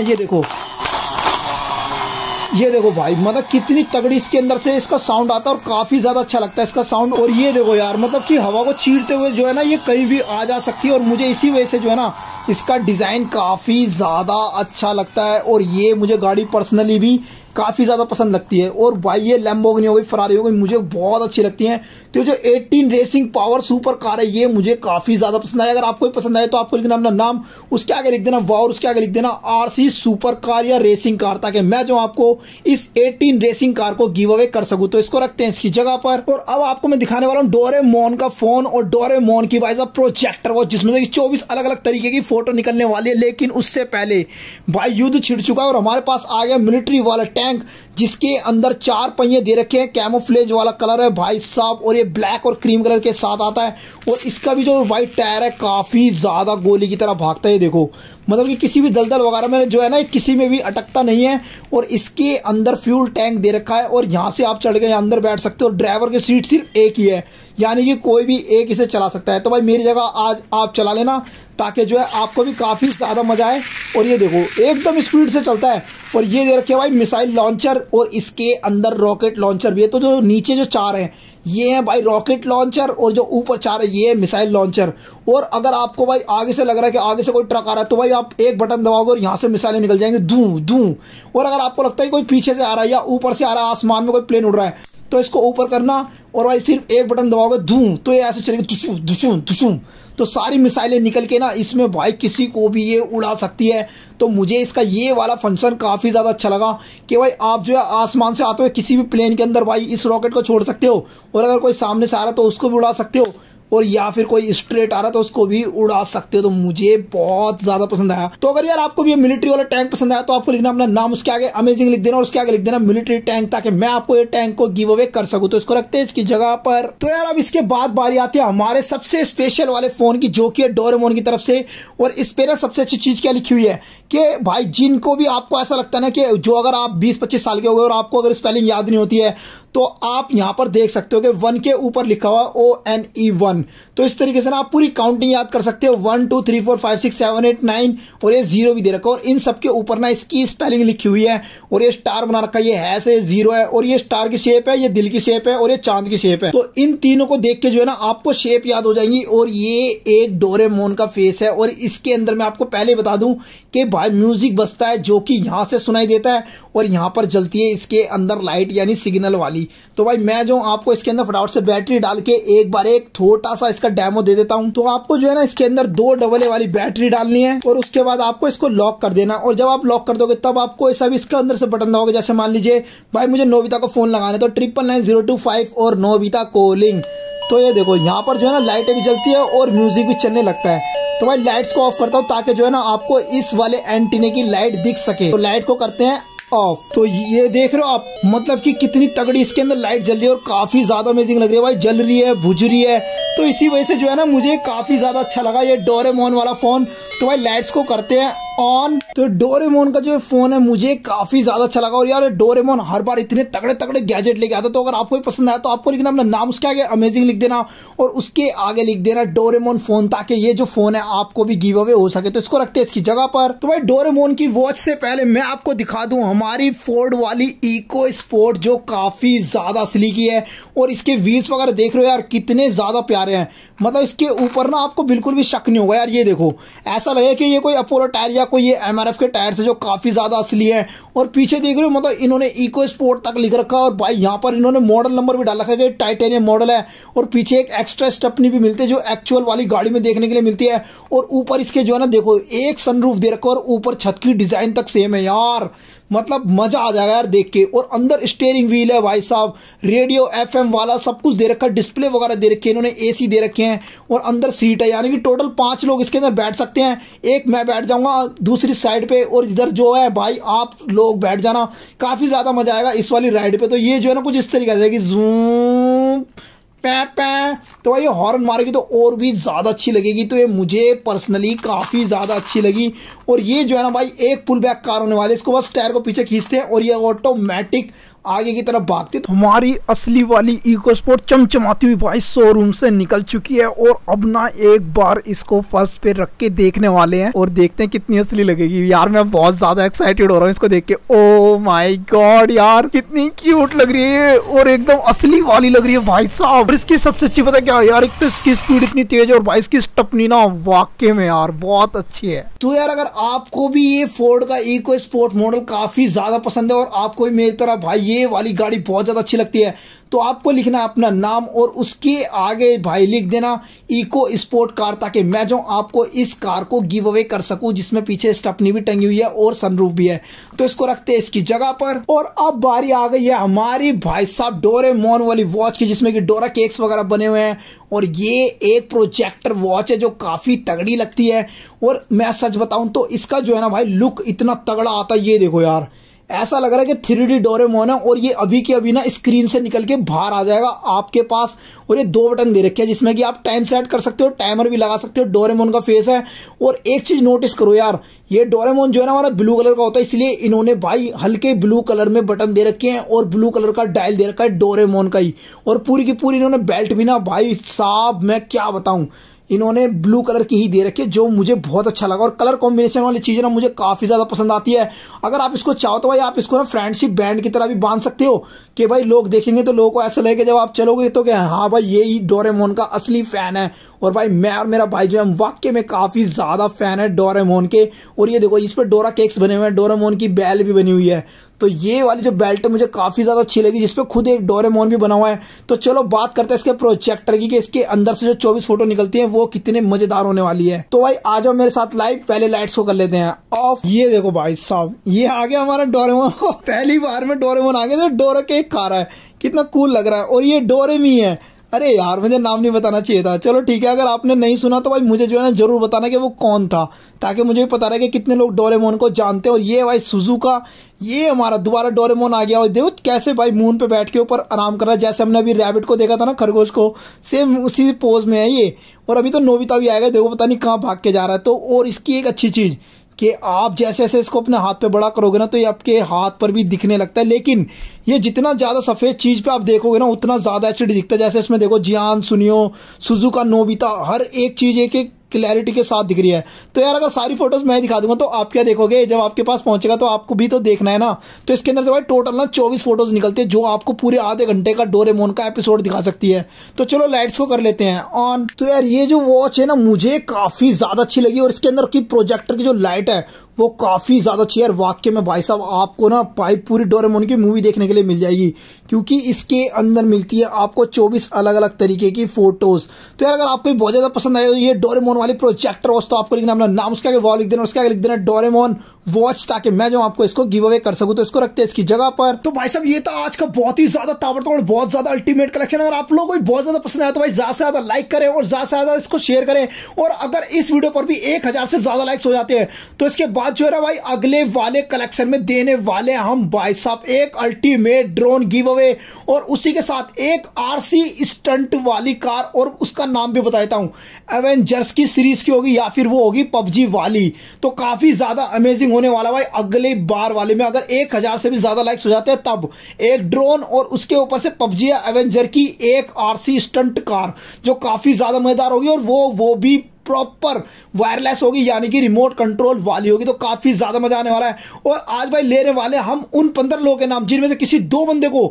ये देखो भाई मतलब कितनी तगड़ी इसके अंदर से इसका साउंड आता है और काफी ज्यादा अच्छा लगता है इसका साउंड। और ये देखो यार मतलब कि हवा को चीरते हुए जो है ना ये कहीं भी आ जा सकती है और मुझे इसी वजह से जो है ना इसका डिजाइन काफी ज्यादा अच्छा लगता है। और ये मुझे गाड़ी पर्सनली भी काफ़ी ज़्यादा पसंद लगती है। और भाई ये लैम्बोर्गिनी हो गई, फरारी हो गई, मुझे बहुत अच्छी लगती हैं। तो जो 18 रेसिंग पावर सुपर कार है ये मुझे काफ़ी ज़्यादा पसंद आई। अगर आपको भी पसंद आए तो आपको लिखना अपना नाम, उसके आगे लिख देना वाह, उसके आगे लिख देना RC सुपर कार या रेसिंग कार, ताकि मैं जो आपको इस 18 रेसिंग कार को गिव अवे कर सकूँ। तो इसको रखते हैं इसकी जगह पर। और अब आपको मैं दिखाने वाला हूँ डोरेमोन का फोन और डोरेमोन की भाई साहब प्रोजेक्टर वो, जिसमें से 24 अलग अलग तरीके की फोटो निकलने वाली है। लेकिन उससे पहले भाई युद्ध छिड़ चुका है और हमारे पास आ गया मिलिट्री वाला टैंक, जिसके अंदर 4 पहिए दे रखे हैं। कैमोफ्लेज वाला कलर है भाई साहब, और ये ब्लैक और क्रीम कलर के साथ आता है। और इसका भी जो वाइट टायर है काफी ज्यादा गोली की तरह भागता है, देखो, मतलब कि किसी भी दलदल वगैरह में जो है ना किसी में भी अटकता नहीं है। और इसके अंदर फ्यूल टैंक दे रखा है और यहाँ से आप चढ़ के अंदर बैठ सकते हो। ड्राइवर की सीट सिर्फ एक ही है, यानी कि कोई भी एक इसे चला सकता है। तो भाई मेरी जगह आज आप चला लेना, ताकि जो है आपको भी काफ़ी ज़्यादा मजा आए। और ये देखो एकदम स्पीड से चलता है। और ये दे रखे भाई मिसाइल लॉन्चर, और इसके अंदर रॉकेट लॉन्चर भी है। तो जो नीचे जो 4 हैं ये हैं भाई रॉकेट लॉन्चर, और जो ऊपर 4 है ये है मिसाइल लॉन्चर। और अगर आपको भाई आगे से लग रहा है कि आगे से कोई ट्रक आ रहा है, तो भाई आप एक बटन दबाओगे और यहाँ से मिसाइलें निकल जाएंगी धूं धूं। और अगर आपको लगता है कोई पीछे से आ रहा है या ऊपर से आ रहा है, आसमान में कोई प्लेन उड़ रहा है, तो इसको ऊपर करना और भाई सिर्फ एक बटन दबाओगे धूं, तो ये ऐसे चलेगी धुशुं धुशुं धुशुं, तो सारी मिसाइलें निकल के ना इसमें भाई किसी को भी ये उड़ा सकती है। तो मुझे इसका ये वाला फंक्शन काफ़ी ज़्यादा अच्छा लगा कि भाई आप जो है आसमान से आते हुए किसी भी प्लेन के अंदर भाई इस रॉकेट को छोड़ सकते हो, और अगर कोई सामने से आ रहा है तो उसको भी उड़ा सकते हो, और या फिर कोई स्ट्रेट आ रहा तो उसको भी उड़ा सकते हो। तो मुझे बहुत ज्यादा पसंद आया। तो अगर यार आपको भी ये मिलिट्री वाला टैंक पसंद आया तो आपको लिखना अपना नाम, उसके आगे अमेजिंग लिख देना और उसके आगे लिख देना मिलिट्री टैंक, ताकि मैं आपको ये टैंक को गिव अवे कर सकूं। तो इसको रखते हैं इसकी जगह पर। तो यार अब इसके बाद बारी आती है हमारे सबसे स्पेशल वाले फोन की, जो कि है डोरेमोन की तरफ से। और इस पे ना सबसे अच्छी चीज क्या लिखी हुई है कि भाई जिनको भी आपको ऐसा लगता है ना कि जो अगर आप 20-25 साल के हो गए और आपको अगर स्पेलिंग याद नहीं होती है, तो आप यहाँ पर देख सकते हो कि 1 के ऊपर लिखा हुआ ONE 1। तो इस तरीके से ना आप पूरी काउंटिंग याद कर सकते हो 1 2 3 4 5 6 7 8 9। और ये 0 भी दे रखा है, और इन सबके ऊपर ना इसकी स्पेलिंग लिखी हुई है। और ये स्टार बना रखा है, ये हैश है, 0 है, और ये स्टार की शेप है, ये दिल की शेप है, और ये चांद की शेप है। तो इन तीनों को देख के जो है ना आपको शेप याद हो जाएंगी। और ये एक डोरेमोन का फेस है, और इसके अंदर मैं आपको पहले बता दूं कि भाई म्यूजिक बजता है जो कि यहाँ से सुनाई देता है, और यहाँ पर जलती है इसके अंदर लाइट यानी सिग्नल वाली। तो भाई मैं जो आपको इसके अंदर फटाफट से बैटरी डाल के एक बार एक छोटा सा इसका डेमो दे देता हूं। तो आपको जो है ना इसके अंदर 2 AA वाली बैटरी डालनी है, और उसके बाद आपको इसको लॉक कर देना। और जब आप लॉक कर दोगे तब आपको ऐसा भी इसके अंदर से बटन दबाओगे। जैसे मान लीजिए भाई मुझे नोबिता को फोन लगाना है, तो 999 025 और नोबिता कॉलिंग। तो ये देखो यहाँ पर जो है ना लाइटें भी जलती है और म्यूजिक भी चलने लगता है। तो भाई लाइट्स को ऑफ करता हूँ ताकि जो है ना आपको इस वाले एंटीने की लाइट दिख सके। तो लाइट को करते हैं ऑफ। तो ये देख रहे हो आप, मतलब कि कितनी तगड़ी इसके अंदर लाइट जल रही है, और काफी ज्यादा अमेजिंग लग रही है भाई, जल रही है, बुझ रही है। तो इसी वजह से जो है ना मुझे काफी ज्यादा अच्छा लगा ये डोरेमोन वाला फोन। तो भाई लाइट्स को करते हैं ऑन। तो डोरेमोन का जो फोन है मुझे काफी ज्यादा अच्छा लगा। और यार डोरेमोन हर बार इतने तगड़े तगड़े गैजेट लेके आता। तो अगर आपको भी पसंद आया तो आपको लिखना अपना नाम, उसके आगे अमेजिंग लिख देना और उसके आगे लिख देना डोरेमोन फोन, ताकि ये जो फोन है आपको भी गिव अवे हो सके। तो इसको रखते हैं इसकी जगह पर। तो भाई डोरेमोन की वॉच से पहले मैं आपको दिखा दूं हमारी फोर्ड वाली इको स्पोर्ट, जो काफी ज्यादा स्लीकी है। और इसके व्हील्स वगैरह देख रहे हो यार कितने ज्यादा प्यारे हैं, मतलब इसके ऊपर ना आपको बिल्कुल भी शक नहीं होगा। यार ये देखो ऐसा लगे कि ये कोई अपोलो टायर या कोई ये MRF के टायर से, जो काफी ज्यादा असली है। और पीछे देख रहे हो मतलब इन्होंने इको स्पोर्ट तक लिख रखा है, और भाई यहाँ पर इन्होंने मॉडल नंबर भी डाल रखा है, टाइटेनियम मॉडल है। और पीछे एक एक्स्ट्रा स्टपनी भी मिलती है जो एक्चुअल वाली गाड़ी में देखने के लिए मिलती है। और ऊपर इसके जो है ना देखो एक सनरूफ दे रखा है, और ऊपर छत की डिजाइन तक सेम है। यार मतलब मजा आ जाएगा यार देख के। और अंदर स्टेयरिंग व्हील है भाई साहब, रेडियो FM वाला सब कुछ दे रखा है, डिस्प्ले वगैरह दे रखे हैं, इन्होंने AC दे रखे हैं। और अंदर सीट है, यानी कि टोटल 5 लोग इसके अंदर बैठ सकते हैं। एक मैं बैठ जाऊंगा दूसरी साइड पे, और इधर जो है भाई आप लोग बैठ जाना। काफी ज्यादा मजा आएगा इस वाली राइड पे। तो ये जो है ना कुछ इस तरीके से कि जूम पै पै, तो भाई ये हॉर्न मारेगी तो और भी ज़्यादा अच्छी लगेगी। तो ये मुझे पर्सनली काफ़ी ज़्यादा अच्छी लगी। और ये जो है ना भाई एक पुल बैक कार होने वाली, इसको बस टायर को पीछे खींचते हैं और ये ऑटोमेटिक आगे की तरफ भागती। तो हमारी असली वाली इको स्पोर्ट चमचमाती हुई भाई शोरूम से निकल चुकी है और अब ना एक बार इसको फर्श पे रख के देखने वाले हैं और देखते हैं कितनी असली लगेगी। यार मैं बहुत ज्यादा एक्साइटेड हो रहा हूँ इसको देख के। ओ माय गॉड यार कितनी क्यूट लग रही है और एकदम असली वाली लग रही है भाई साहब। इसकी सबसे अच्छी पता क्या यार, एक तो इसकी स्पीड इतनी तेज है और भाई इसकी स्टपनी ना वाकई में यार बहुत अच्छी है। तो यार अगर आपको भी ये फोर्ड का इको स्पोर्ट मॉडल काफी ज्यादा पसंद है और आपको भी मेरी तरह भाई ये वाली गाड़ी बहुत ज्यादा अच्छी लगती है तो आपको लिखना अपना नाम और उसके आगे भाई लिख देना इको स्पोर्ट कार, ताकि मैं जो आपको इस कार को गिव अवे कर सकूं जिसमें पीछे स्टपनी भी टंगी हुई है और सनरूफ भी है। तो इसको रखते हैं इसकी जगह पर। और अब बारी आ गई है हमारी भाई साहब डोरेमोन वाली वॉच की, जिसमें कि डोरा केक्स वगैरह बने हुए हैं और ये एक प्रोजेक्टर वॉच है जो काफी तगड़ी लगती है। और मैं सच बताऊं तो इसका जो है ना भाई लुक इतना तगड़ा आता है, ये देखो यार ऐसा लग रहा है कि 3D डोरेमोन है और ये अभी के अभी ना स्क्रीन से निकल के बाहर आ जाएगा आपके पास। और ये 2 बटन दे रखे हैं जिसमें कि आप टाइम सेट कर सकते हो, टाइमर भी लगा सकते हो। डोरेमोन का फेस है और एक चीज नोटिस करो यार, ये डोरेमोन जो है ना हमारा ब्लू कलर का होता है, इसलिए इन्होंने भाई हल्के ब्लू कलर में बटन दे रखे हैं और ब्लू कलर का डायल दे रखा है डोरेमोन का ही। और पूरी की पूरी इन्होंने बेल्ट भी ना भाई साहब मैं क्या बताऊं इन्होंने ब्लू कलर की ही दे रखी है, जो मुझे बहुत अच्छा लगा। और कलर कॉम्बिनेशन वाली चीजें ना मुझे काफी ज्यादा पसंद आती है। अगर आप इसको चाहो तो भाई आप इसको ना फ्रेंडशिप बैंड की तरह भी बांध सकते हो कि भाई लोग देखेंगे तो लोगों को ऐसा लगेगा जब आप चलोगे तो क्या हाँ भाई ये ही डोरेमोन का असली फैन है। और भाई मैं और मेरा भाई जो है वाकई में काफी ज्यादा फैन है डोरेमोन के। और ये देखो इस पर डोरा केक्स बने हुए हैं, डोरेमोन की बैल भी बनी हुई है। तो ये वाली जो बेल्ट है मुझे काफी ज्यादा अच्छी लगी, जिसपे खुद एक डोरेमोन भी बना हुआ है। तो चलो बात करते हैं इसके प्रोजेक्टर की कि इसके अंदर से जो 24 फोटो निकलती हैं वो कितने मजेदार होने वाली है। तो भाई आ जाओ मेरे साथ लाइव, पहले लाइट्स को कर लेते हैं ऑफ। ये देखो भाई साहब ये आ गया हमारा डोरेमोन। पहली बार में डोरेमोन आ गया था, डोरा केक खा रहा है, कितना कूल लग रहा है। और ये डोरेमी है, अरे यार मुझे नाम नहीं बताना चाहिए था। चलो ठीक है, अगर आपने नहीं सुना तो भाई मुझे जो है ना जरूर बताना कि वो कौन था, ताकि मुझे भी पता रहे कि कितने लोग डोरेमोन को जानते हैं। और ये भाई सुजुका, ये हमारा दोबारा डोरेमोन आ गया। और देखो कैसे भाई मून पे बैठ के ऊपर आराम कर रहा है, जैसे हमने अभी रैबिट को देखा था ना, खरगोश को, सेम उसी पोज में है ये। और अभी तो नोबिता भी आएगा, देखो पता नहीं कहाँ भाग के जा रहा है। तो और इसकी एक अच्छी चीज कि आप जैसे जैसे इसको अपने हाथ पे बड़ा करोगे ना तो ये आपके हाथ पर भी दिखने लगता है, लेकिन ये जितना ज्यादा सफेद चीज पे आप देखोगे ना उतना ज्यादा एचडी दिखता है। जैसे इसमें देखो जियान, सुनियो, सुजुका, नोबिता, हर एक चीज एक एक क्लैरिटी के साथ दिख रही है। तो यार अगर सारी फोटोज मैं दिखा दूंगा तो आप क्या देखोगे, जब आपके पास पहुंचेगा तो आपको भी तो देखना है ना। तो इसके अंदर से भाई टोटल ना 24 फोटोज निकलते हैं जो आपको पूरे आधे घंटे का डोरेमोन का एपिसोड दिखा सकती है। तो चलो लाइट्स को कर लेते हैं ऑन। तो यार ये जो वॉच है ना मुझे काफी ज्यादा अच्छी लगी और इसके अंदर की प्रोजेक्टर की जो लाइट है वो काफी ज्यादा अच्छी है। वाकई में भाई साहब आपको ना भाई पूरी डोरेमोन की मूवी देखने के लिए मिल जाएगी, क्योंकि इसके अंदर मिलती है आपको 24 अलग अलग तरीके की फोटोज। तो यार अगर आपको बहुत ज्यादा पसंद आए ये डोरेमोन वाली प्रोजेक्टर वॉच तो आपको लिखना अपना नाम, उसके आगे वॉच लिख देना, उसके आगे लिख देना डोरेमोन वॉच, ताकि मैं जो आपको इसको गिव अवे कर सकूं। तो इसको रखते हैं इसकी जगह पर। तो भाई साहब ये था आज का बहुत ही ज्यादा ताबड़तोड़, बहुत ज्यादा अल्टीमेट कलेक्शन। अगर आप लोगों को बहुत ज्यादा पसंद आया तो भाई ज्यादा से ज्यादा लाइक करें और ज्यादा से ज्यादा इसको शेयर करें। और अगर इस वीडियो पर भी 1000 से ज्यादा लाइक्स हो जाते हैं तो इसके बाद जो है ना भाई अगले वाले कलेक्शन में देने वाले हम भाई साहब एक अल्टीमेट ड्रोन गिव अवे और उसी के साथ एक आरसी स्टंट वाली कार, और उसका नाम भी बता देता हूं एवेंजर्स की सीरीज की होगी या फिर वो होगी पबजी वाली। तो काफी ज्यादा अमेजिंग होने वाला भाई अगले बार वाले में, अगर 1000 से भी ज्यादा लाइक्स हो जाते हैं तब एक ड्रोन और उसके ऊपर से पबजी एवेंजर की एक आरसी स्टंट कार जो काफी ज्यादा मजेदार होगी और वो भी प्रॉपर वायरलेस होगी, यानी कि रिमोट कंट्रोल वाली होगी। तो काफी ज्यादा मजा आने वाला है। और आज भाई लेने वाले हम उन 15 लोगों के नाम जिनमें से किसी 2 बंदे को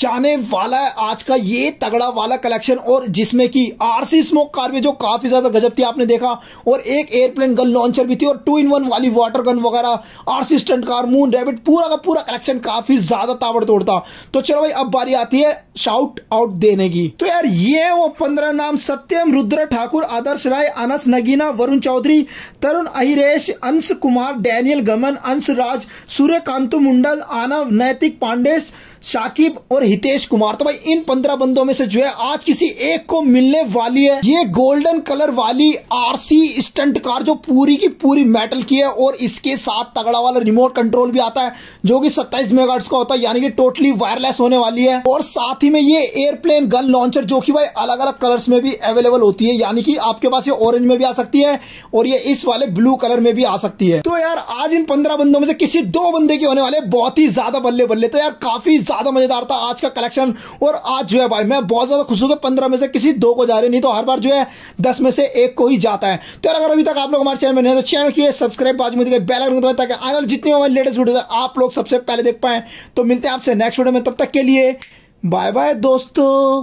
जाने वाला है आज का ये तगड़ा वाला कलेक्शन, और जिसमें कि आरसी स्मोक कार भी जो काफी ज्यादा गजब थी आपने देखा, और एक एयरप्लेन गन लॉन्चर भी थी, और 2-in-1 वाली वाटर गन वगैरह, RC stunt car, moon rabbit, पूरा का पूरा कलेक्शन काफी ज्यादा ताबड़तोड़ था। तो चलो भाई अब बारी आती है शाउट आउट देने की। तो यार ये वो 15 नाम, सत्यम, रुद्र ठाकुर, आदर्श राय, अनस नगीना, वरुण चौधरी, तरुण अहिरेश, अंश कुमार, डैनियल गमन, अंश राज, सूर्यकांत मुंडल, आनव, नैतिक पांडे, शाकिब और हितेश कुमार। तो भाई इन 15 बंदों में से जो है आज किसी एक को मिलने वाली है ये गोल्डन कलर वाली आरसी स्टंट कार जो पूरी की पूरी मेटल की है, और इसके साथ तगड़ा वाला रिमोट कंट्रोल भी आता है जो कि 27 मेगाहर्ट्ज का होता है, यानी कि टोटली वायरलेस होने वाली है। और साथ ही में ये एयरप्लेन गन लॉन्चर जो कि भाई अलग अलग कलर्स में भी अवेलेबल होती है, यानी कि आपके पास ये ऑरेंज में भी आ सकती है और ये इस वाले ब्लू कलर में भी आ सकती है। तो यार आज इन 15 बंदों में से किसी 2 बंदे के होने वाले बहुत ही ज्यादा बल्ले बल्ले। तो यार काफी ज्यादा मजेदार था आज का कलेक्शन। और आज जो है भाई मैं बहुत ज्यादा खुश हूं कि 15 में से किसी दो को जा रही, नहीं तो हर बार जो है 10 में से एक को ही जाता है। तो अगर अभी तक आप लोग हमारे चैनल में नहीं तो चैनल की सब्सक्राइब बाजू में बेल आइकन दबाएं ताकि आने वाले जितने हमारे लेटेस्ट वीडियो आप लोग सबसे पहले देख पाए। तो मिलते हैं आपसे नेक्स्ट वीडियो में, तब तक के लिए बाय बाय दोस्तों।